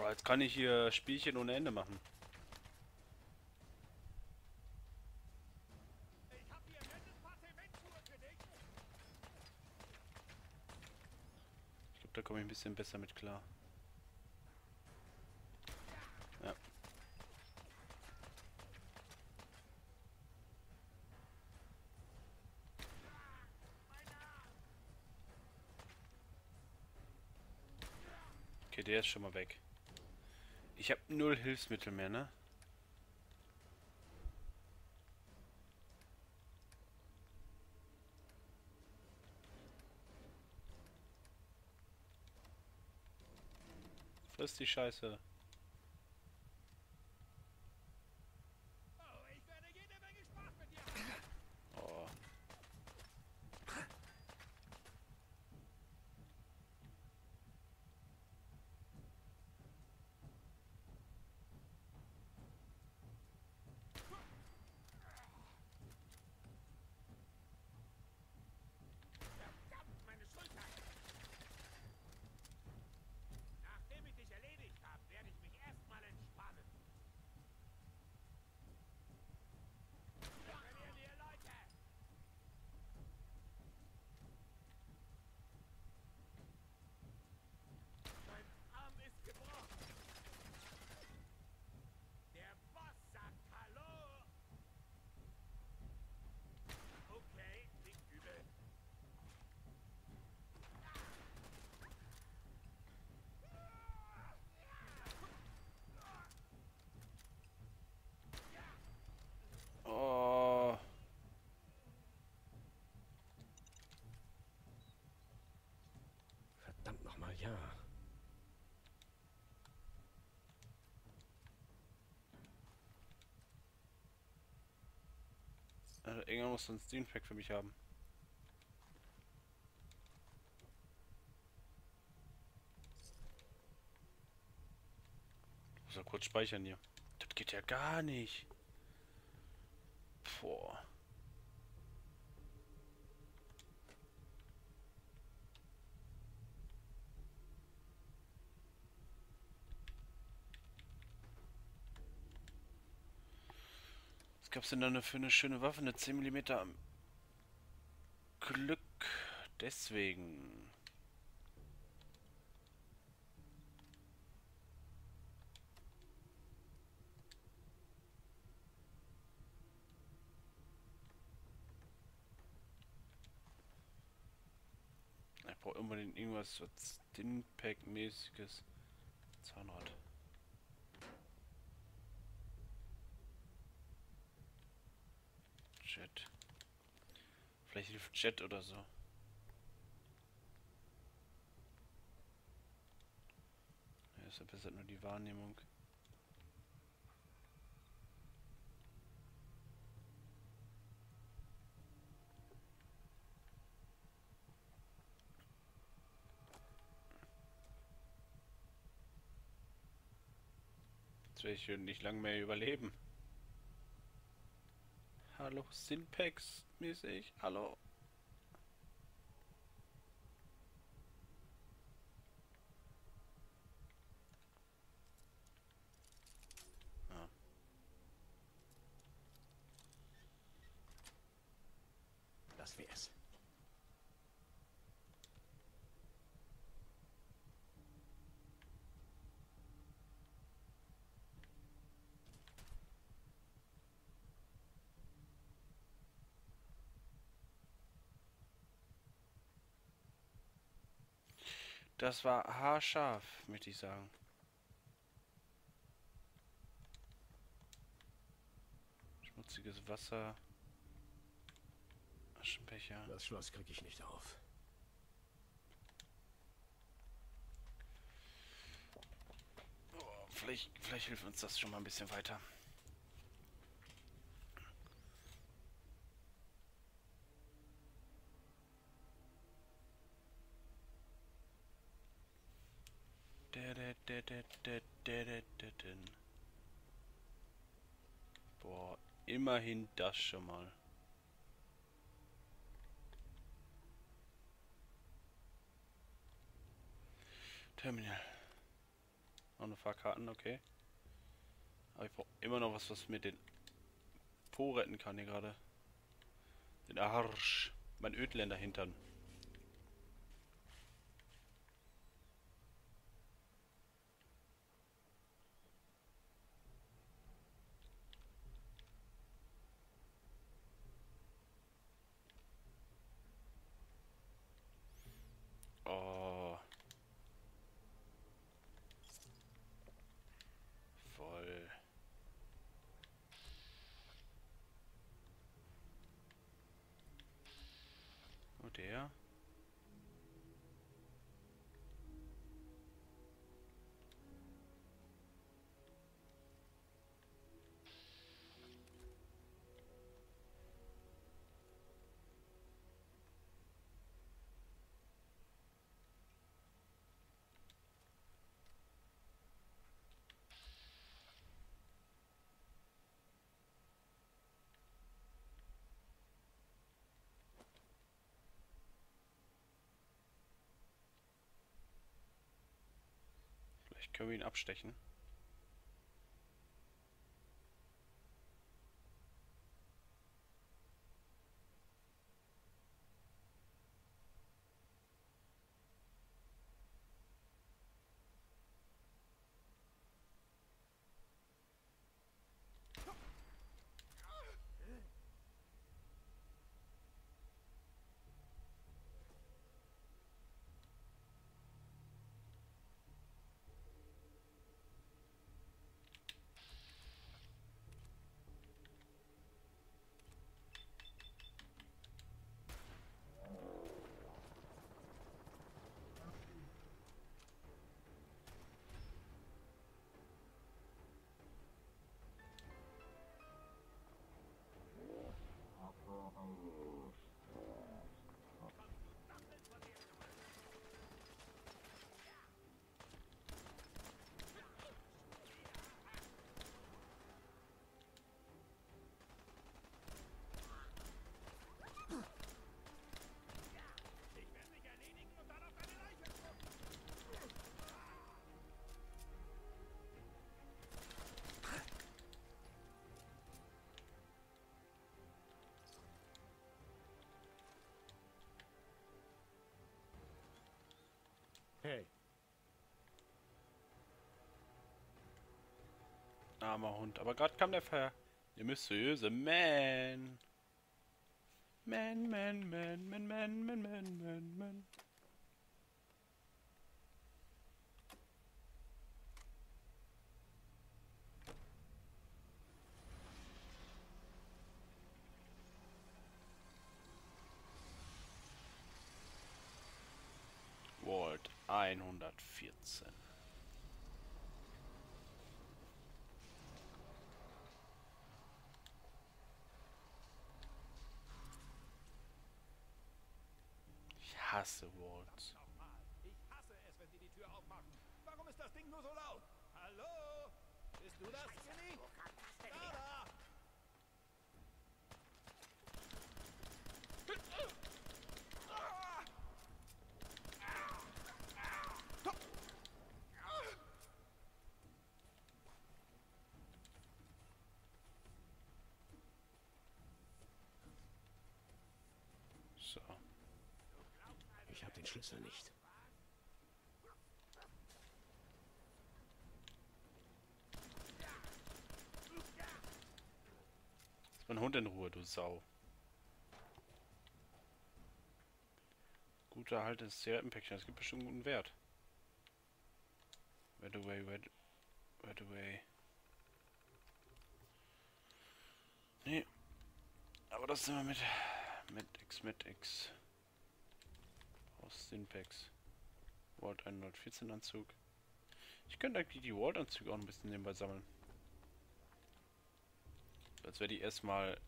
Jetzt kann ich hier Spielchen ohne Ende machen. Ich glaube, da komme ich ein bisschen besser mit klar. Ja. der ist schon mal weg. Ich habe null Hilfsmittel mehr, ne? Friss die Scheiße. Nochmal, ja. Also, irgendwann muss ein Steampack für mich haben. Ich muss ja kurz speichern hier. Das geht ja gar nicht. Boah. Was gab's denn da für eine schöne Waffe? Eine zehn Millimeter am Glück. Deswegen. Ich brauche unbedingt irgendwas was Stinpack-mäßiges. Zahnrad. Jet. Vielleicht hilft Jet oder so. Ja, es verbessert nur die Wahrnehmung. Jetzt werde ich hier nicht lange mehr überleben. Hallo, Syntax mäßig. Hallo. Ah. Das wär's. Das war haarscharf, möchte ich sagen. Schmutziges Wasser. Aschenbecher. Das Schloss kriege ich nicht auf. Oh, vielleicht, vielleicht hilft uns das schon mal ein bisschen weiter. Boah, immerhin das schon mal. Terminal. Noch eine Fahrkarten, okay. Aber ich brauche immer noch was, was mir den Po retten kann hier gerade. Den Arsch. Mein Ödländer Hintern. Nur der. Können wir ihn abstechen? Hey. Armer Hund. Aber gerade kam der Ver... Der mysteriöse Man. Man, man, man, man, man, man, man, man, man. hundertvierzehn. Ich hasse Walls. Ich hasse es, wenn sie die Tür aufmachen. Warum ist das Ding nur so laut? Hallo? Bist du das, Skinny? Darla! Ich habe den Schlüssel nicht. Lass meinen Hund in Ruhe, du Sau. Guter Halt ist Zigarettenpäckchen. Das gibt bestimmt einen guten Wert. Right away, right, right away. Nee. Aber das nehmen wir mit. Mit X, mit X. Aus den Packs. Vault hundertvierzehn Anzug. Ich könnte eigentlich die Vault Anzüge auch ein bisschen nebenbei sammeln. Als werde ich erstmal.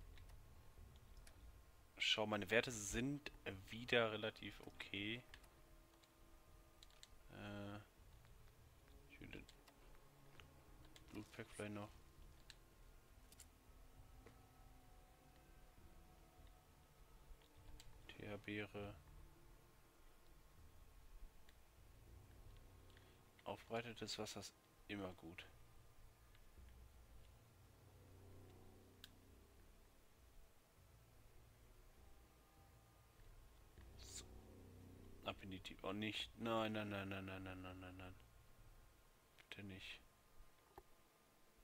Schau, meine Werte sind wieder relativ okay. Äh. Ich will den Loot Pack vielleicht noch. Beere. Aufbereitetes Wasser ist immer gut. So. Ab in die Tiefe. Oh, nicht. Nein, nein, nein, nein, nein, nein, nein, nein, nein. Bitte nicht.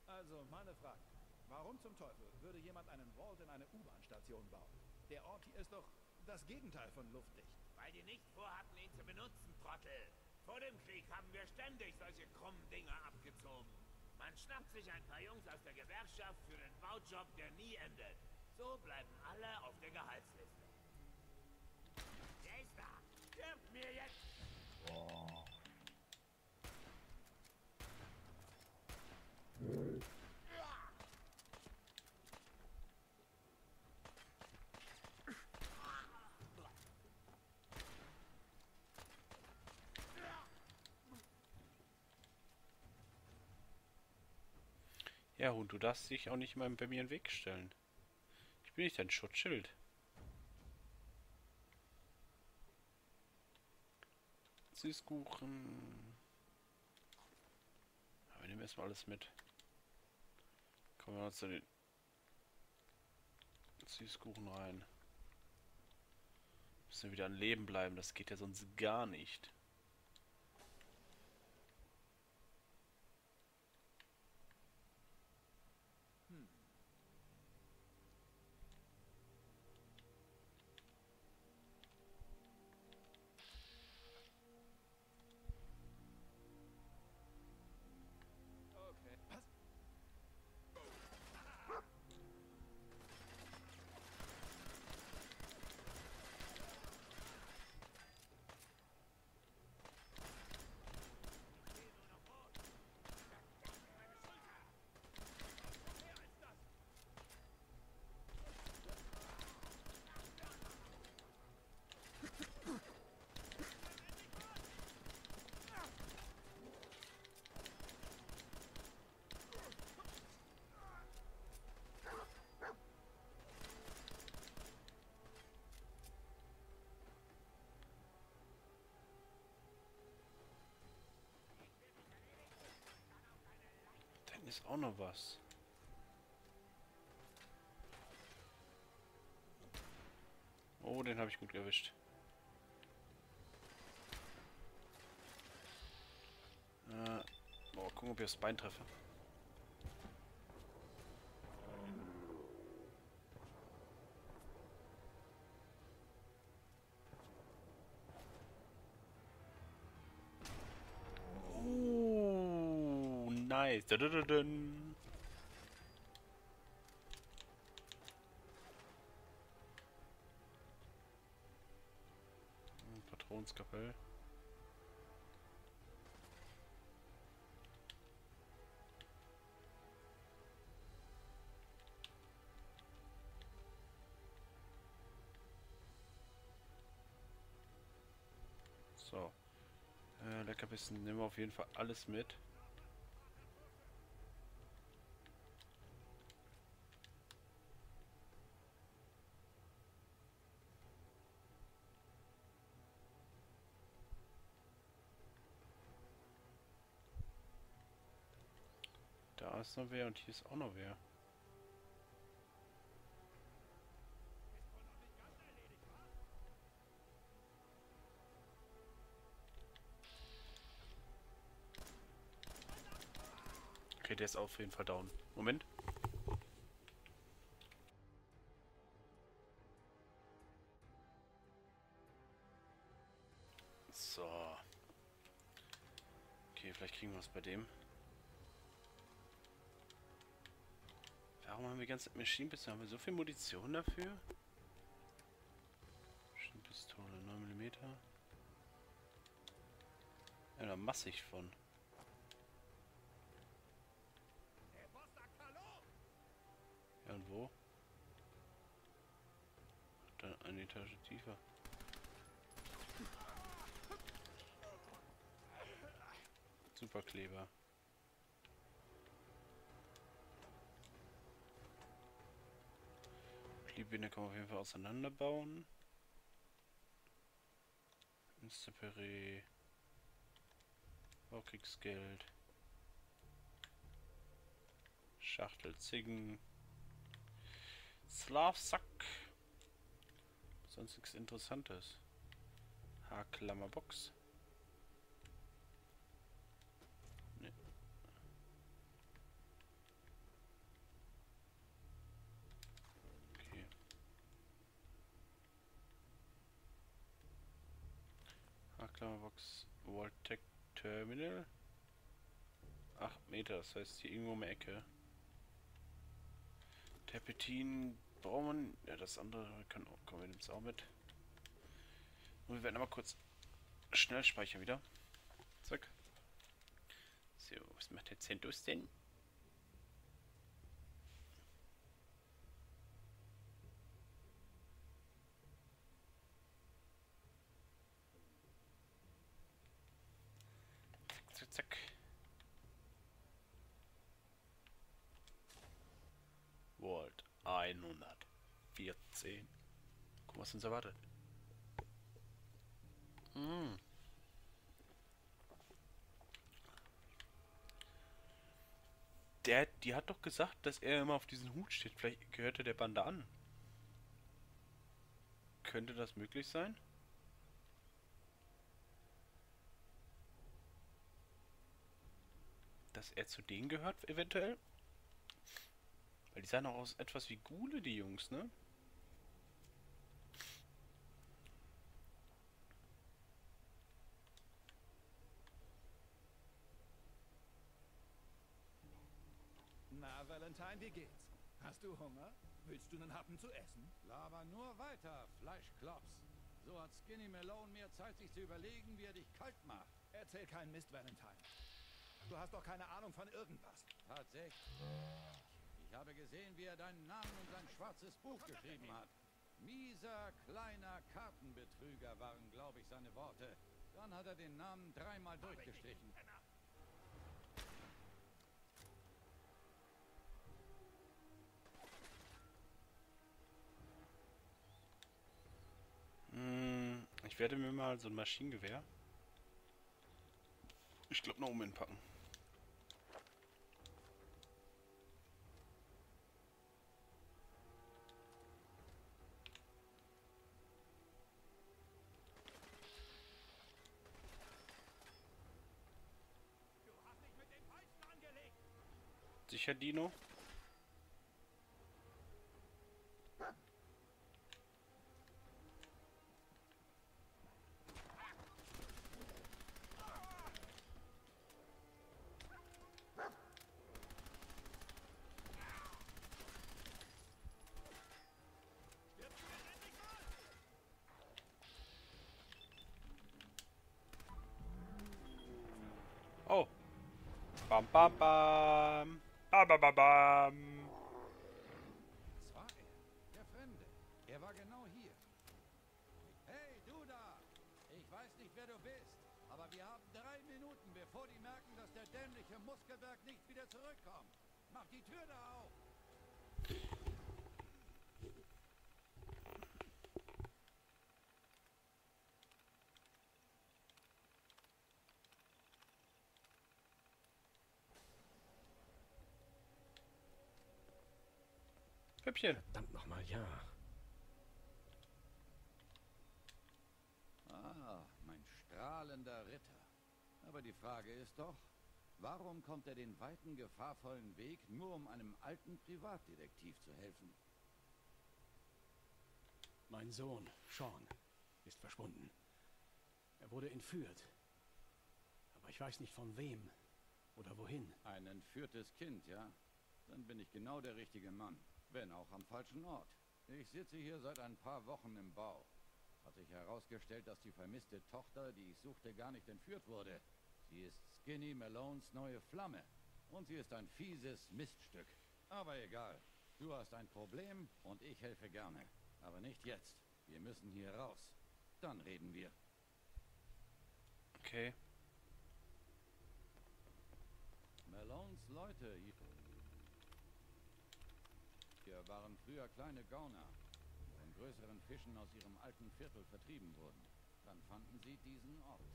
Also, meine Frage. Warum zum Teufel würde jemand einen Vault in eine U-Bahn-Station bauen? Der Ort hier ist doch... das Gegenteil von luftdicht. Weil die nicht vorhatten, ihn zu benutzen, Trottel. Vor dem Krieg haben wir ständig solche krummen Dinger abgezogen. Man schnappt sich ein paar Jungs aus der Gewerkschaft für den Baujob, der nie endet. So bleiben alle auf der Gehaltsliste. Ja, Hund, du darfst dich auch nicht mal bei mir in den Weg stellen. Ich bin nicht dein Schutzschild. Süßkuchen. Aber wir nehmen erstmal alles mit. Kommen wir mal zu den Süßkuchen rein. Müssen wir wieder am Leben bleiben, das geht ja sonst gar nicht. Ist auch noch was. Oh, den habe ich gut erwischt. Äh, boah, gucken, ob ich das Bein treffe. Nice. Da, da, da, da. Patronskapell. So. Äh, Leckerbissen nehmen wir auf jeden Fall alles mit. Da ist noch wer und hier ist auch noch wer. Okay, der ist auf jeden Fall down. Moment. So. Okay, vielleicht kriegen wir es bei dem. Warum haben wir ganze Maschinenpistolen? Haben wir so viel Munition dafür? Maschinenpistole, neun Millimeter. Ja, da massig von. Ja, und wo? Dann eine Etage tiefer. Superkleber. Die Biene kann man auf jeden Fall auseinanderbauen. Instaperé. Baukriegsgeld. Schachtel Ziegen. Slavsack. Sonst nichts Interessantes. Haarklammerbox. Box Voltec Terminal. acht Meter, das heißt hier irgendwo um die Ecke. Tapetin brauchen. Ja, das andere kann auch kommen, wir nehmen es auch mit. Und wir werden aber kurz schnell speichern wieder. Zack. So, was macht der Zentus denn? einhundertvierzehn. Guck, was uns erwartet. Hm. Der, die hat doch gesagt, dass er immer auf diesem Hut steht. Vielleicht gehörte der Bande an. Könnte das möglich sein? Dass er zu denen gehört, eventuell? Weil die sahen auch aus etwas wie Gule, die Jungs, ne? Na, Valentine, wie geht's? Hast du Hunger? Willst du einen Happen zu essen? Laber nur weiter, Fleischklops. So hat Skinny Malone mehr Zeit, sich zu überlegen, wie er dich kalt macht. Erzähl keinen Mist, Valentine. Du hast doch keine Ahnung von irgendwas. Tatsächlich. Ich habe gesehen, wie er deinen Namen und sein schwarzes Buch geschrieben hat. Mieser, kleiner Kartenbetrüger waren, glaube ich, seine Worte. Dann hat er den Namen dreimal durchgestrichen. Ich werde mir mal so ein Maschinengewehr, ich glaube, nach oben hinpacken. Du hast dich mit den Falschen angelegt. Sicher, Dino? Bam, bam, bam. Bam, bam, bam, bam. Das war er, der Fremde. Er war genau hier. Hey, du da! Ich weiß nicht, wer du bist, aber wir haben drei Minuten, bevor die merken, dass der dämliche Muskelberg nicht wieder zurückkommt. Mach die Tür da auf! Pöppchen. Verdammt nochmal, ja. Ah, mein strahlender Ritter. Aber die Frage ist doch, warum kommt er den weiten, gefahrvollen Weg, nur um einem alten Privatdetektiv zu helfen? Mein Sohn, Sean, ist verschwunden. Er wurde entführt. Aber ich weiß nicht von wem oder wohin. Ein entführtes Kind, ja? Dann bin ich genau der richtige Mann. Wenn auch am falschen Ort. Ich sitze hier seit ein paar Wochen im Bau. Hat sich herausgestellt, dass die vermisste Tochter, die ich suchte, gar nicht entführt wurde. Sie ist Skinny Malones neue Flamme. Und sie ist ein fieses Miststück. Aber egal. Du hast ein Problem und ich helfe gerne. Aber nicht jetzt. Wir müssen hier raus. Dann reden wir. Okay. Malones Leute... Wir waren früher kleine Gauner, die von größeren Fischen aus ihrem alten Viertel vertrieben wurden. Dann fanden sie diesen Ort.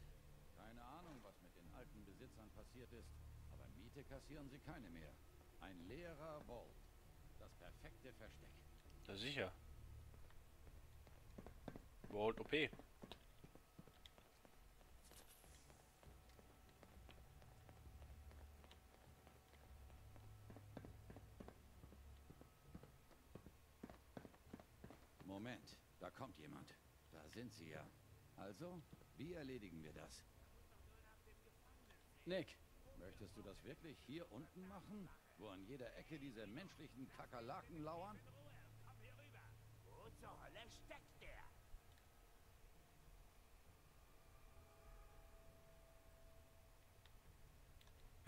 Keine Ahnung, was mit den alten Besitzern passiert ist, aber Miete kassieren sie keine mehr. Ein leerer Vault. Das perfekte Versteck. Ja, sicher. Vault O P. Moment, da kommt jemand. Da sind sie ja. Also, wie erledigen wir das? Nick, möchtest du das wirklich hier unten machen, wo an jeder Ecke diese menschlichen Kakerlaken lauern? Komm hier rüber. Wo zur Hölle steckt der?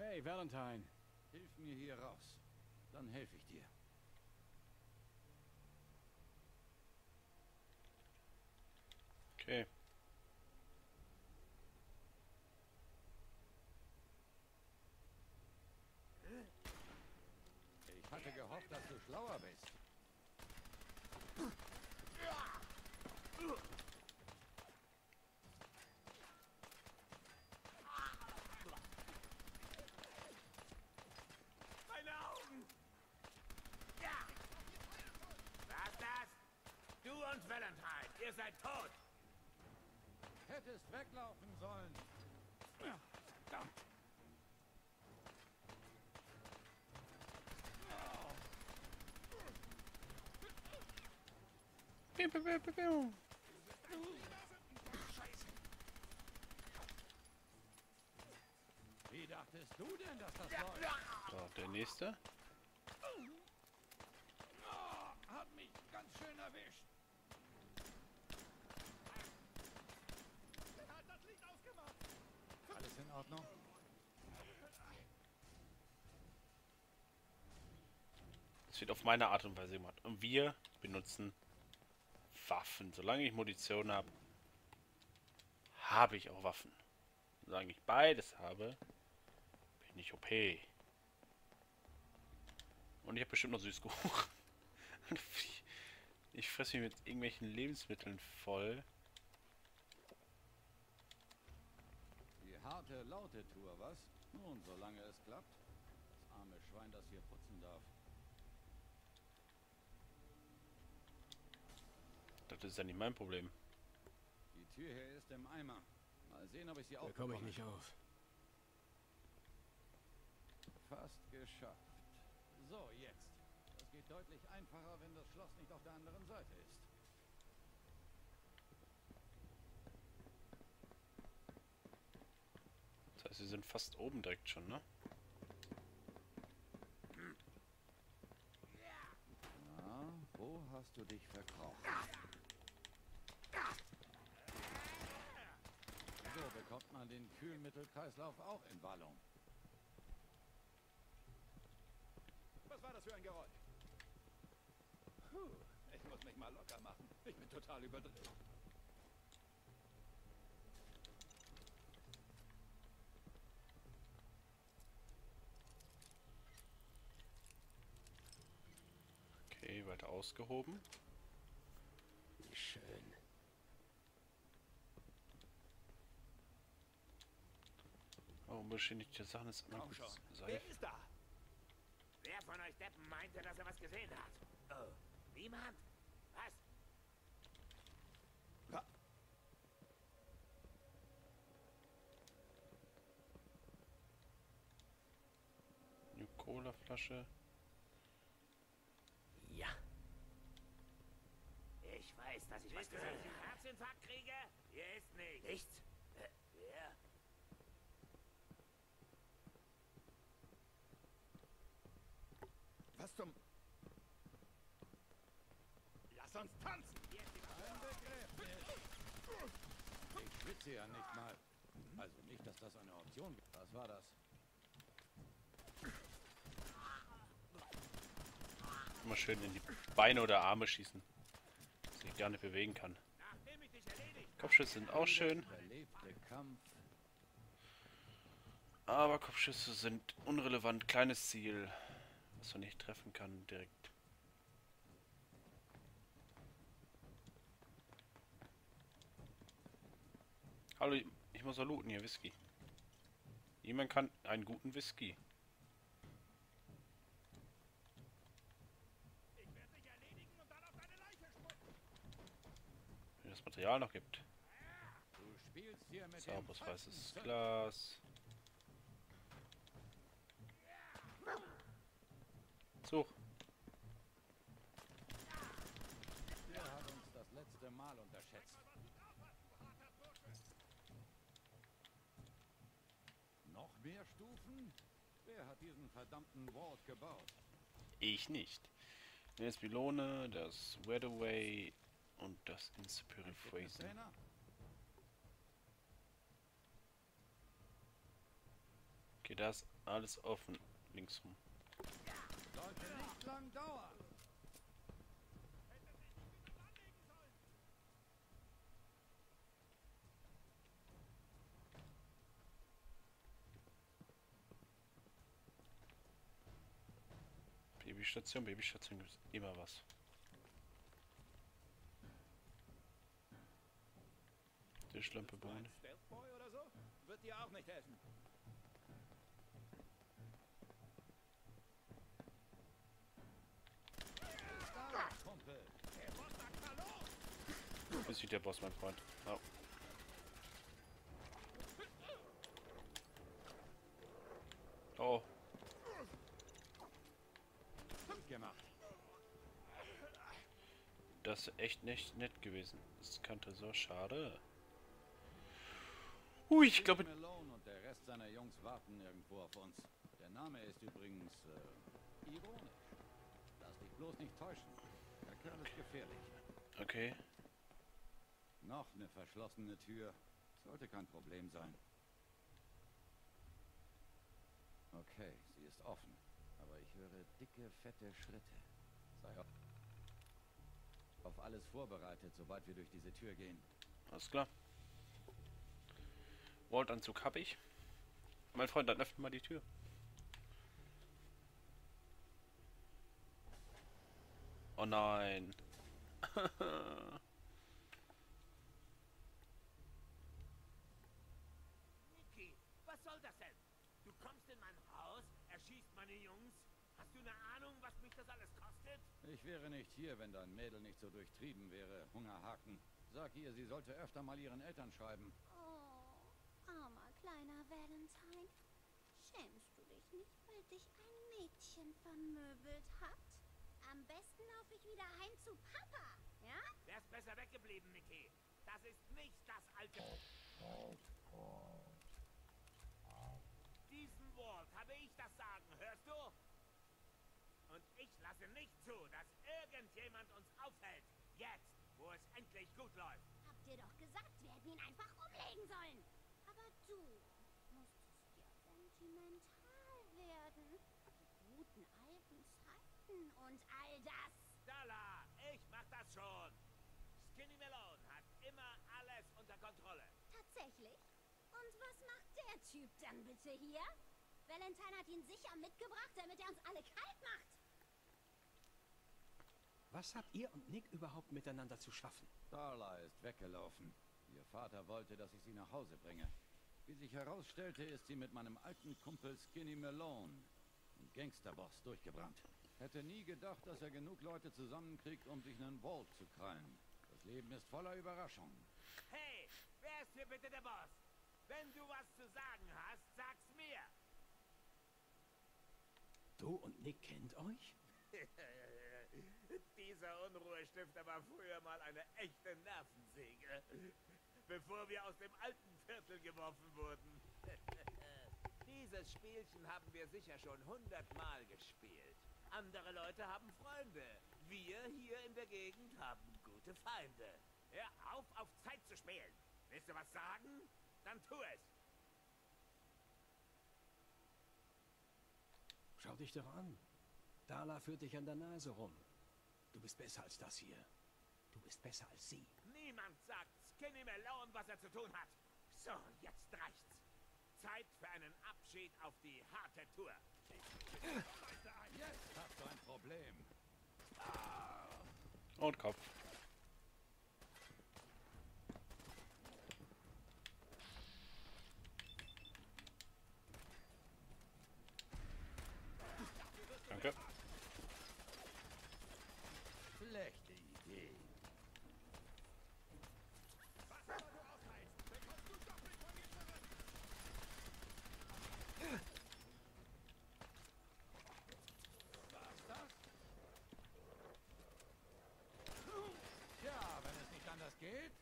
Hey, Valentine. Hilf mir hier raus. Dann helfe ich dir. Okay. Ich hatte gehofft, dass du schlauer bist. ihr seid tot! Hättest weglaufen sollen. Wie dachtest du denn, dass das läuft? So, der nächste. Hat mich ganz schön erwischt. Hat das Licht ausgemacht. Alles in Ordnung? Es wird auf meine Art und Weise gemacht. Und wir benutzen Waffen. Solange ich Munition habe, habe ich auch Waffen. Solange ich beides habe, bin ich O P. Und ich habe bestimmt noch Süßkuchen. Ich fresse mich mit irgendwelchen Lebensmitteln voll. Die harte, laute Tour, was? Nun, solange es klappt. Das arme Schwein, das hier putzen darf. Das ist ja nicht mein Problem. Die Tür hier ist im Eimer. Mal sehen, ob ich sie aufbekomme. Da komme ich nicht auf. Fast geschafft. So, jetzt. Das geht deutlich einfacher, wenn das Schloss nicht auf der anderen Seite ist. Das heißt, sie sind fast oben direkt schon, ne? Na, wo hast du dich verkauft? So bekommt man den Kühlmittelkreislauf auch in Wallung. Was war das für ein Geräusch? Puh, ich muss mich mal locker machen. Ich bin total überdreht. Okay, weiter ausgehoben. Wie schön. Unbeschädigte Sachen ist immer gut. Wer ist da? Wer von euch Deppen meinte, dass er was gesehen hat? Oh, niemand? Was? Ha. Eine Cola-Flasche. Ja. Ich weiß, dass ich Siehst was gesehen habe. Einen Herzinfarkt kriege? Hier ist nichts. Nichts? Äh, wer? Was zum... Lass uns tanzen! Ich schwitze ja nicht mal. Also nicht, dass das eine Option gibt. Was war das? Immer schön in die Beine oder Arme schießen. Dass ich gar nicht bewegen kann. Kopfschüsse sind auch schön. Aber Kopfschüsse sind unrelevant. Kleines Ziel. Was man nicht treffen kann direkt. Hallo, ich muss doch looten hier, Whisky. Jemand kann einen guten Whisky. Ich werde dich erledigen und dann auf deine Leiche spucken. Wenn das Material noch gibt. Du spielst hier mit sauberes weißes Glas. Such. Der hat uns das letzte Mal unterschätzt. Noch mehr Stufen? Wer hat diesen verdammten Vault gebaut? Ich nicht. Das Pylone, das Wedaway und das Inspiring Phrase. Okay, da ist alles offen. Links rum. Sollte nicht lang dauern. Babystation, Babystation gibt es immer was. Die Schlampe Beine. Wird dir auch nicht helfen. ist wieder der Boss, mein Freund. Oh. Oh. Gemacht. Das ist echt nicht nett gewesen. Das kannte so schade. Ui, ich glaube... Malone und der Rest seiner Jungs warten irgendwo auf uns. Der Name ist übrigens... Äh, ironisch. Lass dich bloß nicht täuschen. Der Kerl ist gefährlich. Okay. Noch eine verschlossene Tür. Sollte kein Problem sein. Okay, sie ist offen. Aber ich höre dicke, fette Schritte. Sei auf, auf alles vorbereitet, sobald wir durch diese Tür gehen. Alles klar. Vault-Anzug habe ich. Mein Freund, dann öffnen wir mal die Tür. Oh nein. Mickey, was soll das denn? Du kommst in mein Haus, erschießt meine Jungs. Hast du eine Ahnung, was mich das alles kostet? Ich wäre nicht hier, wenn dein Mädel nicht so durchtrieben wäre. Hungerhaken. Sag ihr, sie sollte öfter mal ihren Eltern schreiben. Oh, armer kleiner Valentine. Schämst du dich nicht, weil dich ein Mädchen vermöbelt hat? Am besten laufe ich wieder heim zu Papa, ja? Wär's besser weggeblieben, Mickey. Das ist nicht das alte... Diesen Wort habe ich das Sagen, hörst du? Und ich lasse nicht zu, dass irgendjemand uns aufhält. Jetzt, wo es endlich gut läuft. Habt ihr doch gesagt, wir hätten ihn einfach umlegen sollen. Aber du musstest ja sentimental werden. Die guten alten Zeiten und all das. Darla, ich mach das schon. Skinny Malone hat immer alles unter Kontrolle. Tatsächlich? Und was macht der Typ dann bitte hier? Valentine hat ihn sicher mitgebracht, damit er uns alle kalt macht. Was habt ihr und Nick überhaupt miteinander zu schaffen? Darla ist weggelaufen. Ihr Vater wollte, dass ich sie nach Hause bringe. Wie sich herausstellte, ist sie mit meinem alten Kumpel Skinny Malone, ein Gangsterboss, durchgebrannt. Hätte nie gedacht, dass er genug Leute zusammenkriegt, um sich einen Vault zu krallen. Das Leben ist voller Überraschungen. Hey, wer ist hier bitte der Boss? Wenn du was zu sagen hast, sag's mir. Du und Nick kennt euch? Dieser Unruhestifter war früher mal eine echte Nervensäge, bevor wir aus dem alten Viertel geworfen wurden. Dieses Spielchen haben wir sicher schon hundertmal gespielt. Andere Leute haben Freunde. Wir hier in der Gegend haben gute Feinde. Hör auf, auf Zeit zu spielen. Willst du was sagen? Dann tu es! Schau dich doch an. Darla führt dich an der Nase rum. Du bist besser als das hier. Du bist besser als sie. Niemand sagt Skinny Malone, was er zu tun hat. So, jetzt reicht's. Zeit für einen Abschied auf die harte Tour. Jetzt hast du ein Problem. Oh. Und Kopf. Danke. Schlechte Idee. Was soll du aufheizen? Bekommst du doch nicht von mir zurück! Was das? Ja, wenn es nicht anders geht.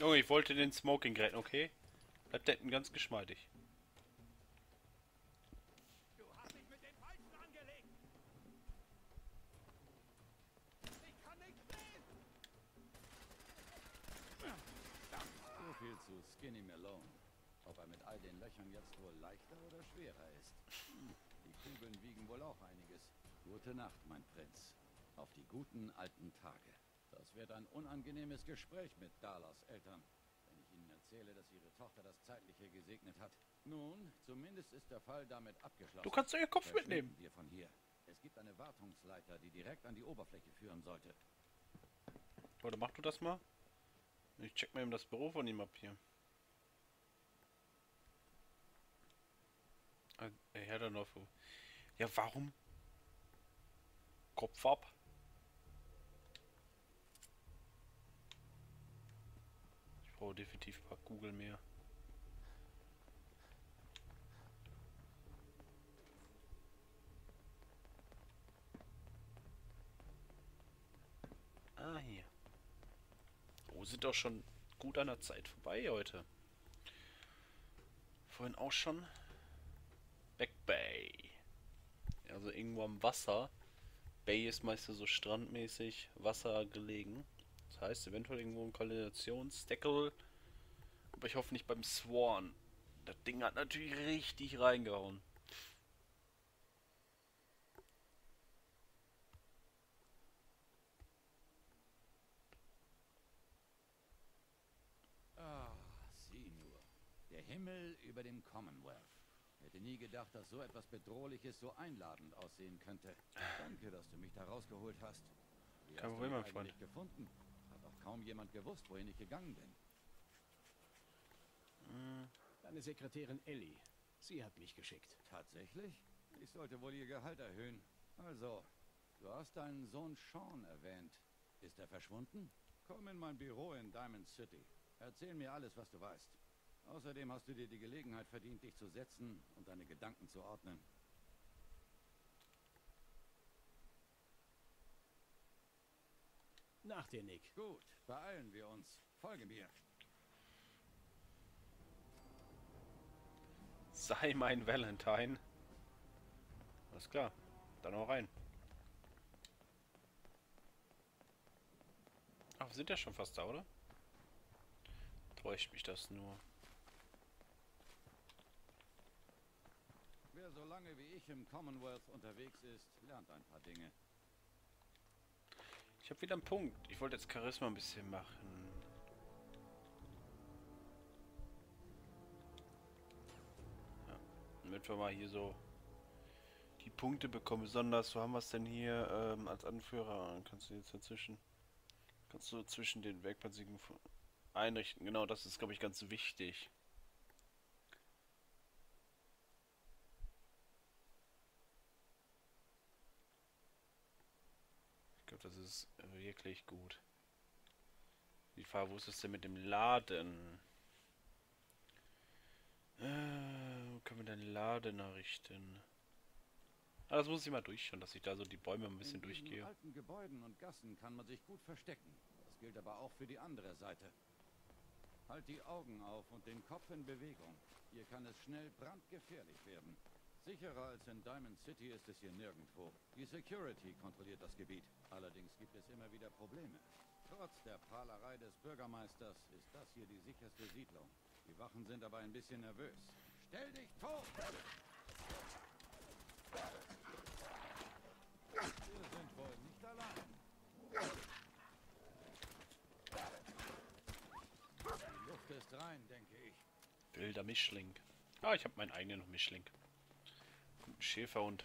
Oh, ich wollte den Smoking retten, okay? Bleibt hinten ganz geschmeidig. Du hast dich mit den Falschen angelegt. Ich kann nicht sehen. So viel zu Skinny Malone. Ob er mit all den Löchern jetzt wohl leichter oder schwerer ist. Die Kugeln wiegen wohl auch einiges. Gute Nacht, mein Prinz. Auf die guten alten Tage. Das wird ein unangenehmes Gespräch mit Darlas Eltern, wenn ich ihnen erzähle, dass ihre Tochter das Zeitliche gesegnet hat. Nun, zumindest ist der Fall damit abgeschlossen. Du kannst euren Kopf mitnehmen. Wir von hier. Es gibt eine Wartungsleiter, die direkt an die Oberfläche führen sollte. Leute, mach du das mal? Ich check mir eben das Büro von ihm ab hier. Ich hätte noch... Ja, warum? Kopf ab. Ich brauche definitiv ein paar Google mehr. Ah, hier. Oh, sind doch schon gut an der Zeit vorbei heute. Vorhin auch schon. Back Bay. Also irgendwo am Wasser. Bay ist meistens so strandmäßig Wasser gelegen. Das heißt, eventuell irgendwo im Koordinationsdeckel. Aber ich hoffe nicht beim Sworn. Das Ding hat natürlich richtig reingehauen. Ah, sieh nur. Der Himmel über dem Commonwealth. Hätte nie gedacht, dass so etwas Bedrohliches so einladend aussehen könnte. Danke, dass du mich da rausgeholt hast. Wie hast du mich eigentlich gefunden? Hat auch kaum jemand gewusst, wohin ich gegangen bin. Mhm. Deine Sekretärin Ellie. Sie hat mich geschickt. Tatsächlich? Ich sollte wohl ihr Gehalt erhöhen. Also, du hast deinen Sohn Sean erwähnt. Ist er verschwunden? Komm in mein Büro in Diamond City. Erzähl mir alles, was du weißt. Außerdem hast du dir die Gelegenheit verdient, dich zu setzen und deine Gedanken zu ordnen. Nach dir, Nick. Gut, beeilen wir uns. Folge mir. Sei mein Valentine. Alles klar. Dann auch rein. Ach, wir sind ja schon fast da, oder? Täuscht mich das nur. Wer so lange wie ich im Commonwealth unterwegs ist, lernt ein paar Dinge. Ich habe wieder einen Punkt. Ich wollte jetzt Charisma ein bisschen machen. Ja, damit wir mal hier so die Punkte bekommen. Besonders, wo haben wir es denn hier ähm, als Anführer? Kannst du jetzt dazwischen... Kannst du zwischen den Werkplatzigen einrichten? Genau, das ist, glaube ich, ganz wichtig. Das ist wirklich gut. Die Frage, wo ist es denn mit dem Laden? Äh, wo können wir denn Laden errichten? Ah, das muss ich mal durchschauen, dass ich da so die Bäume ein bisschen durchgehe. In alten Gebäuden und Gassen kann man sich gut verstecken. Das gilt aber auch für die andere Seite. Halt die Augen auf und den Kopf in Bewegung. Hier kann es schnell brandgefährlich werden. Sicherer als in Diamond City ist es hier nirgendwo. Die Security kontrolliert das Gebiet. Allerdings gibt es immer wieder Probleme. Trotz der Prahlerei des Bürgermeisters ist das hier die sicherste Siedlung. Die Wachen sind aber ein bisschen nervös. Stell dich tot! Wir sind wohl nicht allein. Die Luft ist rein, denke ich. Wilder Mischling. Ah, ich habe meinen eigenen Mischling. Guten Schäferhund.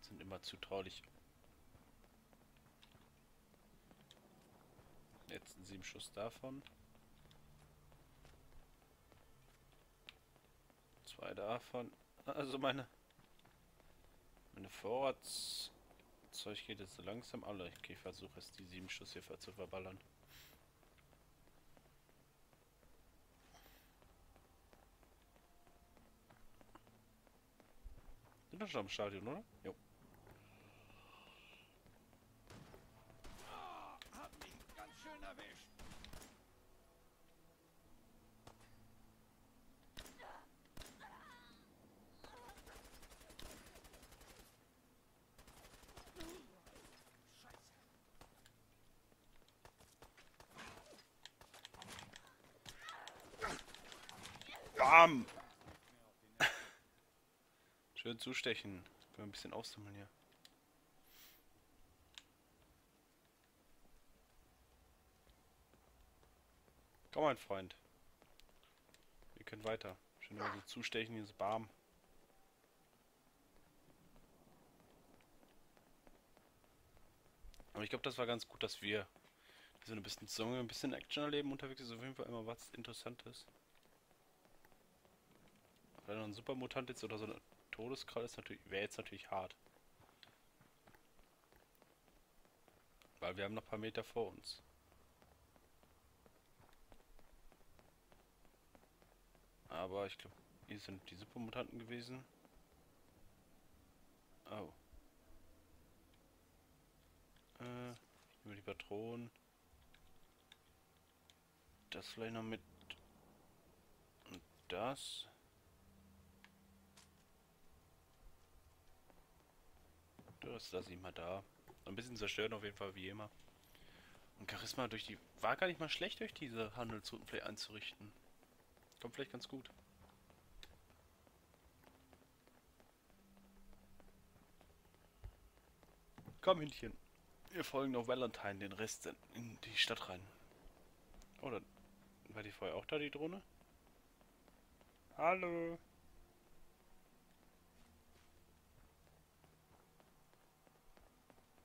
Sind immer zutraulich. Letzten sieben Schuss davon. Zwei davon. Also meine... Meine Vorratszeug geht jetzt so langsam alle. Okay, ich versuche es, die sieben Schuss hier zu verballern. Sind wir schon am Stadion, oder? Jo. Oh, hab mich ganz schön erwischt. Scheiße. Bam! Schön zustechen. Können wir ein bisschen aufsammeln hier. Komm, mein Freund. Wir können weiter. Schön mal so zustechen, hier ist warm. Aber ich glaube, das war ganz gut, dass wir so ein bisschen Song, ein bisschen Action erleben unterwegs. Ist auf jeden Fall immer was Interessantes. Wenn er ein Supermutant ist oder so ein Todeskralle ist, wäre jetzt natürlich hart. Weil wir haben noch ein paar Meter vor uns. Aber ich glaube, hier sind die Supermutanten gewesen. Oh. Äh, über die Patronen. Das vielleicht noch mit... Und das... Das lasse ich mal da. Ein bisschen zerstören auf jeden Fall, wie immer. Und Charisma durch die... War gar nicht mal schlecht, durch diese Handelsrouten vielleicht einzurichten. Kommt vielleicht ganz gut. Komm, Hündchen. Wir folgen noch Valentine den Rest in die Stadt rein. Oh, dann war die vorher auch da, die Drohne? Hallo.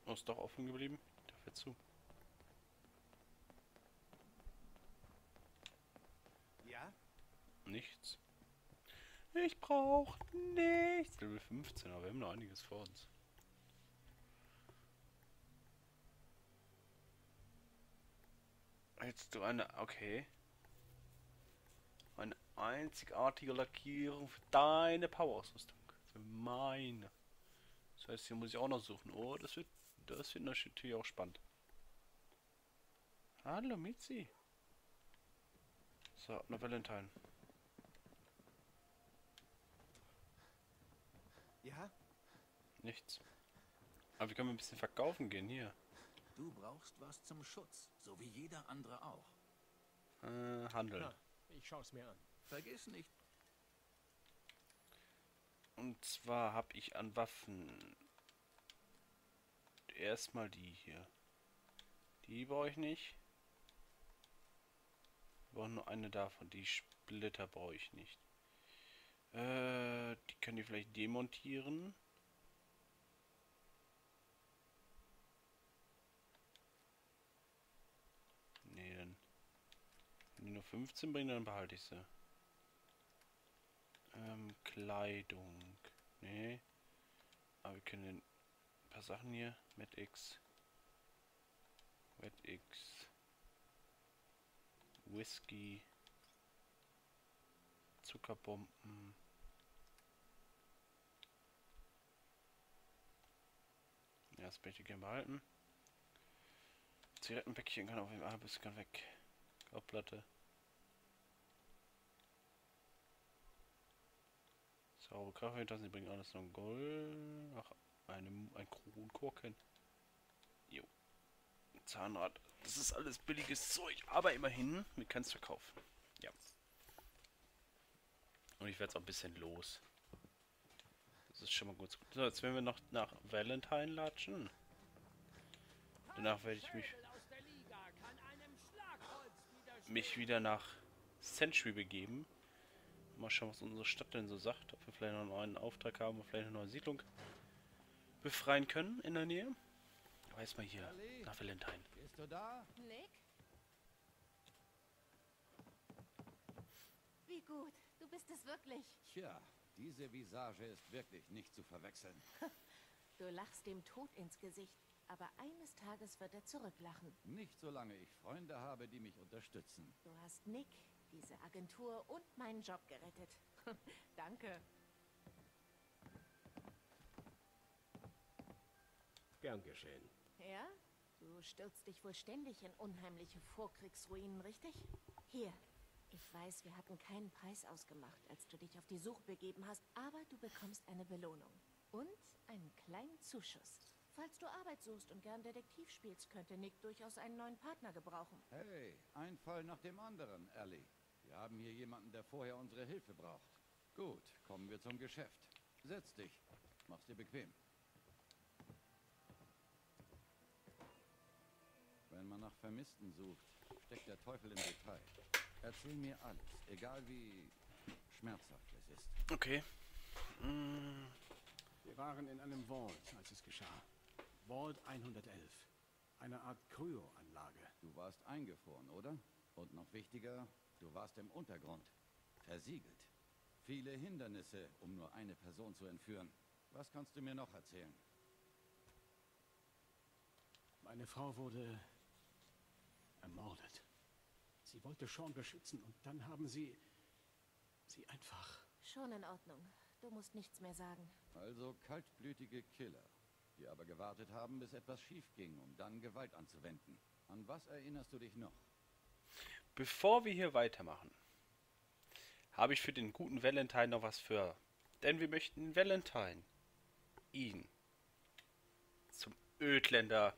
Oh, ist doch offen geblieben. Da fährt zu. Ja? Nichts. Ich brauche nichts. Level fünfzehn, aber wir haben noch einiges vor uns. Jetzt du eine... Okay. Eine einzigartige Lackierung für deine Powerausrüstung. Für meine. Das heißt, hier muss ich auch noch suchen. Oh, das wird... Das wird natürlich auch spannend. Hallo, Mizi. So, ab nach Valentine. Ja? Nichts. Aber wir können ein bisschen verkaufen gehen hier. Du brauchst was zum Schutz, so wie jeder andere auch. Äh, Handel. Na, ich schaue es mir an. Vergiss nicht. Und zwar habe ich an Waffen... Erstmal die hier. Die brauche ich nicht. Wir brauchen nur eine davon. Die Splitter brauche ich nicht. Äh, die können die vielleicht demontieren. Nee, dann. Wenn die nur fünfzehn bringen, dann behalte ich sie. Ähm, Kleidung. Nee. Aber wir können den. Ein paar Sachen hier. Mit X. Mit X. Whisky. Zuckerbomben. Ja, das möchte ich gerne behalten. Zigarettenpäckchen kann auf jeden Fall ein bisschen weg. Klappplatte. Saure Kaffeetassen, die bringen alles noch Gold. Ach. Einem, ein Kronkorken. Jo. Ein Zahnrad. Das ist alles billiges Zeug, aber immerhin, mir kann es verkaufen. Ja. Und ich werde es auch ein bisschen los. Das ist schon mal gut. So, jetzt werden wir noch nach Valentine latschen. Danach werde ich mich... mich wieder nach Century begeben. Mal schauen, was unsere Stadt denn so sagt. Ob wir vielleicht noch einen neuen Auftrag haben oder vielleicht eine neue Siedlung befreien können in der Nähe. Aber erstmal hier, Ellie, nach Valentine. Bist du da? Nick? Wie gut, du bist es wirklich. Tja, diese Visage ist wirklich nicht zu verwechseln. Du lachst dem Tod ins Gesicht, aber eines Tages wird er zurücklachen. Nicht solange ich Freunde habe, die mich unterstützen. Du hast Nick, diese Agentur und meinen Job gerettet. Danke. Gern geschehen. Ja? Du stürzt dich wohl ständig in unheimliche Vorkriegsruinen, richtig? Hier. Ich weiß, wir hatten keinen Preis ausgemacht, als du dich auf die Suche begeben hast, aber du bekommst eine Belohnung. Und einen kleinen Zuschuss. Falls du Arbeit suchst und gern Detektiv spielst, könnte Nick durchaus einen neuen Partner gebrauchen. Hey, ein Fall nach dem anderen, Ellie. Wir haben hier jemanden, der vorher unsere Hilfe braucht. Gut, kommen wir zum Geschäft. Setz dich. Mach's dir bequem. Wenn man nach Vermissten sucht, steckt der Teufel im Detail. Erzähl mir alles, egal wie schmerzhaft es ist. Okay. Mm. Wir waren in einem Vault, als es geschah. Vault hundertelf. Eine Art Kryo-Anlage. Du warst eingefroren, oder? Und noch wichtiger, du warst im Untergrund. Versiegelt. Viele Hindernisse, um nur eine Person zu entführen. Was kannst du mir noch erzählen? Meine Frau wurde ermordet. Sie wollte Sean beschützen und dann haben sie... sie einfach... Schon in Ordnung. Du musst nichts mehr sagen. Also kaltblütige Killer, die aber gewartet haben, bis etwas schief ging, um dann Gewalt anzuwenden. An was erinnerst du dich noch? Bevor wir hier weitermachen, habe ich für den guten Valentine noch was für... Denn wir möchten Valentine, ihn, zum Ödländer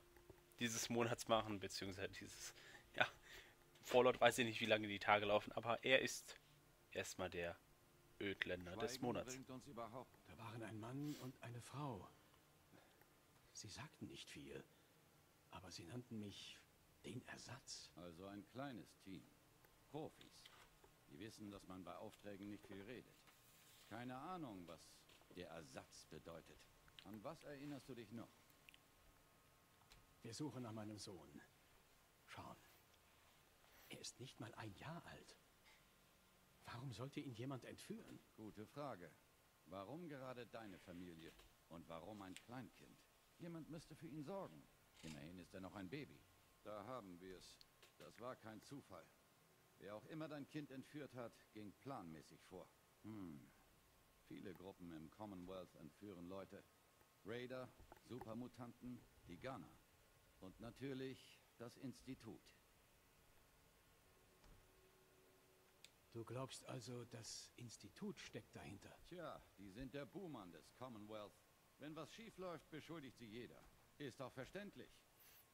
dieses Monats machen, beziehungsweise dieses, ja, Fallout weiß ich nicht, wie lange die Tage laufen, aber er ist erstmal der Ödländer Schweigen des Monats. Uns überhaupt. Da waren ein Mann und eine Frau. Sie sagten nicht viel, aber sie nannten mich den Ersatz. Also ein kleines Team, Profis. Die wissen, dass man bei Aufträgen nicht viel redet. Keine Ahnung, was der Ersatz bedeutet. An was erinnerst du dich noch? Wir suchen nach meinem Sohn. Sean. Er ist nicht mal ein Jahr alt. Warum sollte ihn jemand entführen? Gute Frage. Warum gerade deine Familie? Und warum ein Kleinkind? Jemand müsste für ihn sorgen. Immerhin ist er noch ein Baby. Da haben wir es. Das war kein Zufall. Wer auch immer dein Kind entführt hat, ging planmäßig vor. Hm... Viele Gruppen im Commonwealth entführen Leute. Raider, Supermutanten, die Gunner. Und natürlich das Institut. Du glaubst also, das Institut steckt dahinter? Tja, die sind der Buhmann des Commonwealth. Wenn was schief läuft, beschuldigt sie jeder. Ist auch verständlich.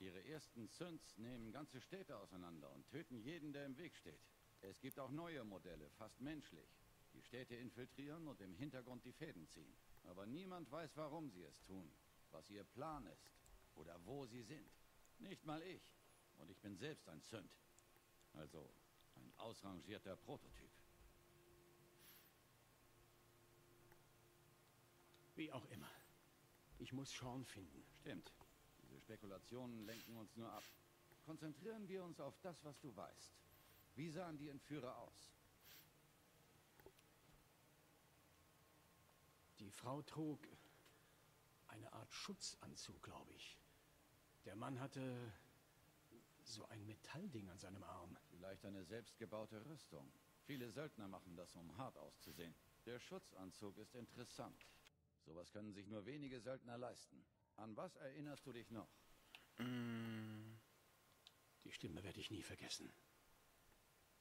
Ihre ersten Synths nehmen ganze Städte auseinander und töten jeden, der im Weg steht. Es gibt auch neue Modelle, fast menschlich. Die Städte infiltrieren und im Hintergrund die Fäden ziehen. Aber niemand weiß, warum sie es tun, was ihr Plan ist oder wo sie sind. Nicht mal ich. Und ich bin selbst ein Sünd. Also ein ausrangierter Prototyp. Wie auch immer. Ich muss Sean finden. Stimmt. Diese Spekulationen lenken uns nur ab. Konzentrieren wir uns auf das, was du weißt. Wie sahen die Entführer aus? Die Frau trug eine Art Schutzanzug, glaube ich. Der Mann hatte so ein Metallding an seinem Arm. Vielleicht eine selbstgebaute Rüstung. Viele Söldner machen das, um hart auszusehen. Der Schutzanzug ist interessant. Sowas können sich nur wenige Söldner leisten. An was erinnerst du dich noch? Mm. Die Stimme werde ich nie vergessen.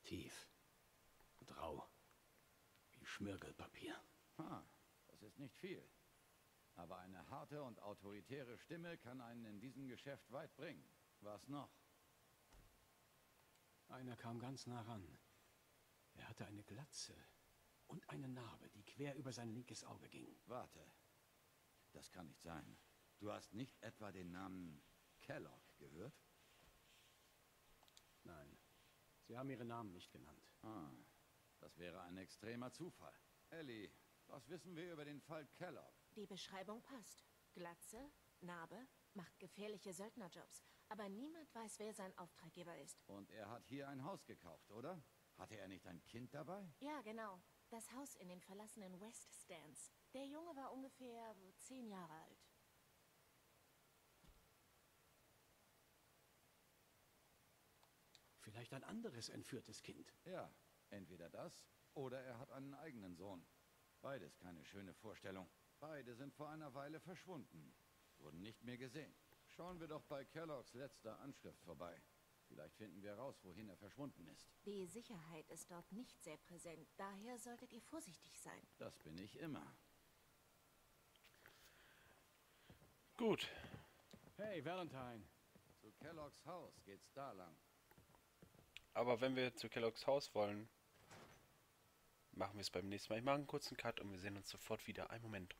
Tief und rau. Wie Schmirgelpapier. Ah. Das ist nicht viel. Aber eine harte und autoritäre Stimme kann einen in diesem Geschäft weit bringen. Was noch? Einer kam ganz nah ran. Er hatte eine Glatze und eine Narbe, die quer über sein linkes Auge ging. Warte. Das kann nicht sein. Du hast nicht etwa den Namen Kellogg gehört? Nein. Sie haben ihre Namen nicht genannt. Ah, das wäre ein extremer Zufall. Ellie... Was wissen wir über den Fall Kellogg? Die Beschreibung passt. Glatze, Narbe, macht gefährliche Söldnerjobs. Aber niemand weiß, wer sein Auftraggeber ist. Und er hat hier ein Haus gekauft, oder? Hatte er nicht ein Kind dabei? Ja, genau. Das Haus in den verlassenen West Stands. Der Junge war ungefähr zehn Jahre alt. Vielleicht ein anderes entführtes Kind. Ja, entweder das oder er hat einen eigenen Sohn. Beides keine schöne Vorstellung. Beide sind vor einer Weile verschwunden. Wurden nicht mehr gesehen. Schauen wir doch bei Kelloggs letzter Anschrift vorbei. Vielleicht finden wir raus, wohin er verschwunden ist. Die Sicherheit ist dort nicht sehr präsent. Daher solltet ihr vorsichtig sein. Das bin ich immer. Gut. Hey, Valentine. Zu Kelloggs Haus geht's da lang. Aber wenn wir zu Kelloggs Haus wollen... Machen wir es beim nächsten Mal. Ich mache einen kurzen Cut und wir sehen uns sofort wieder. Einen Moment.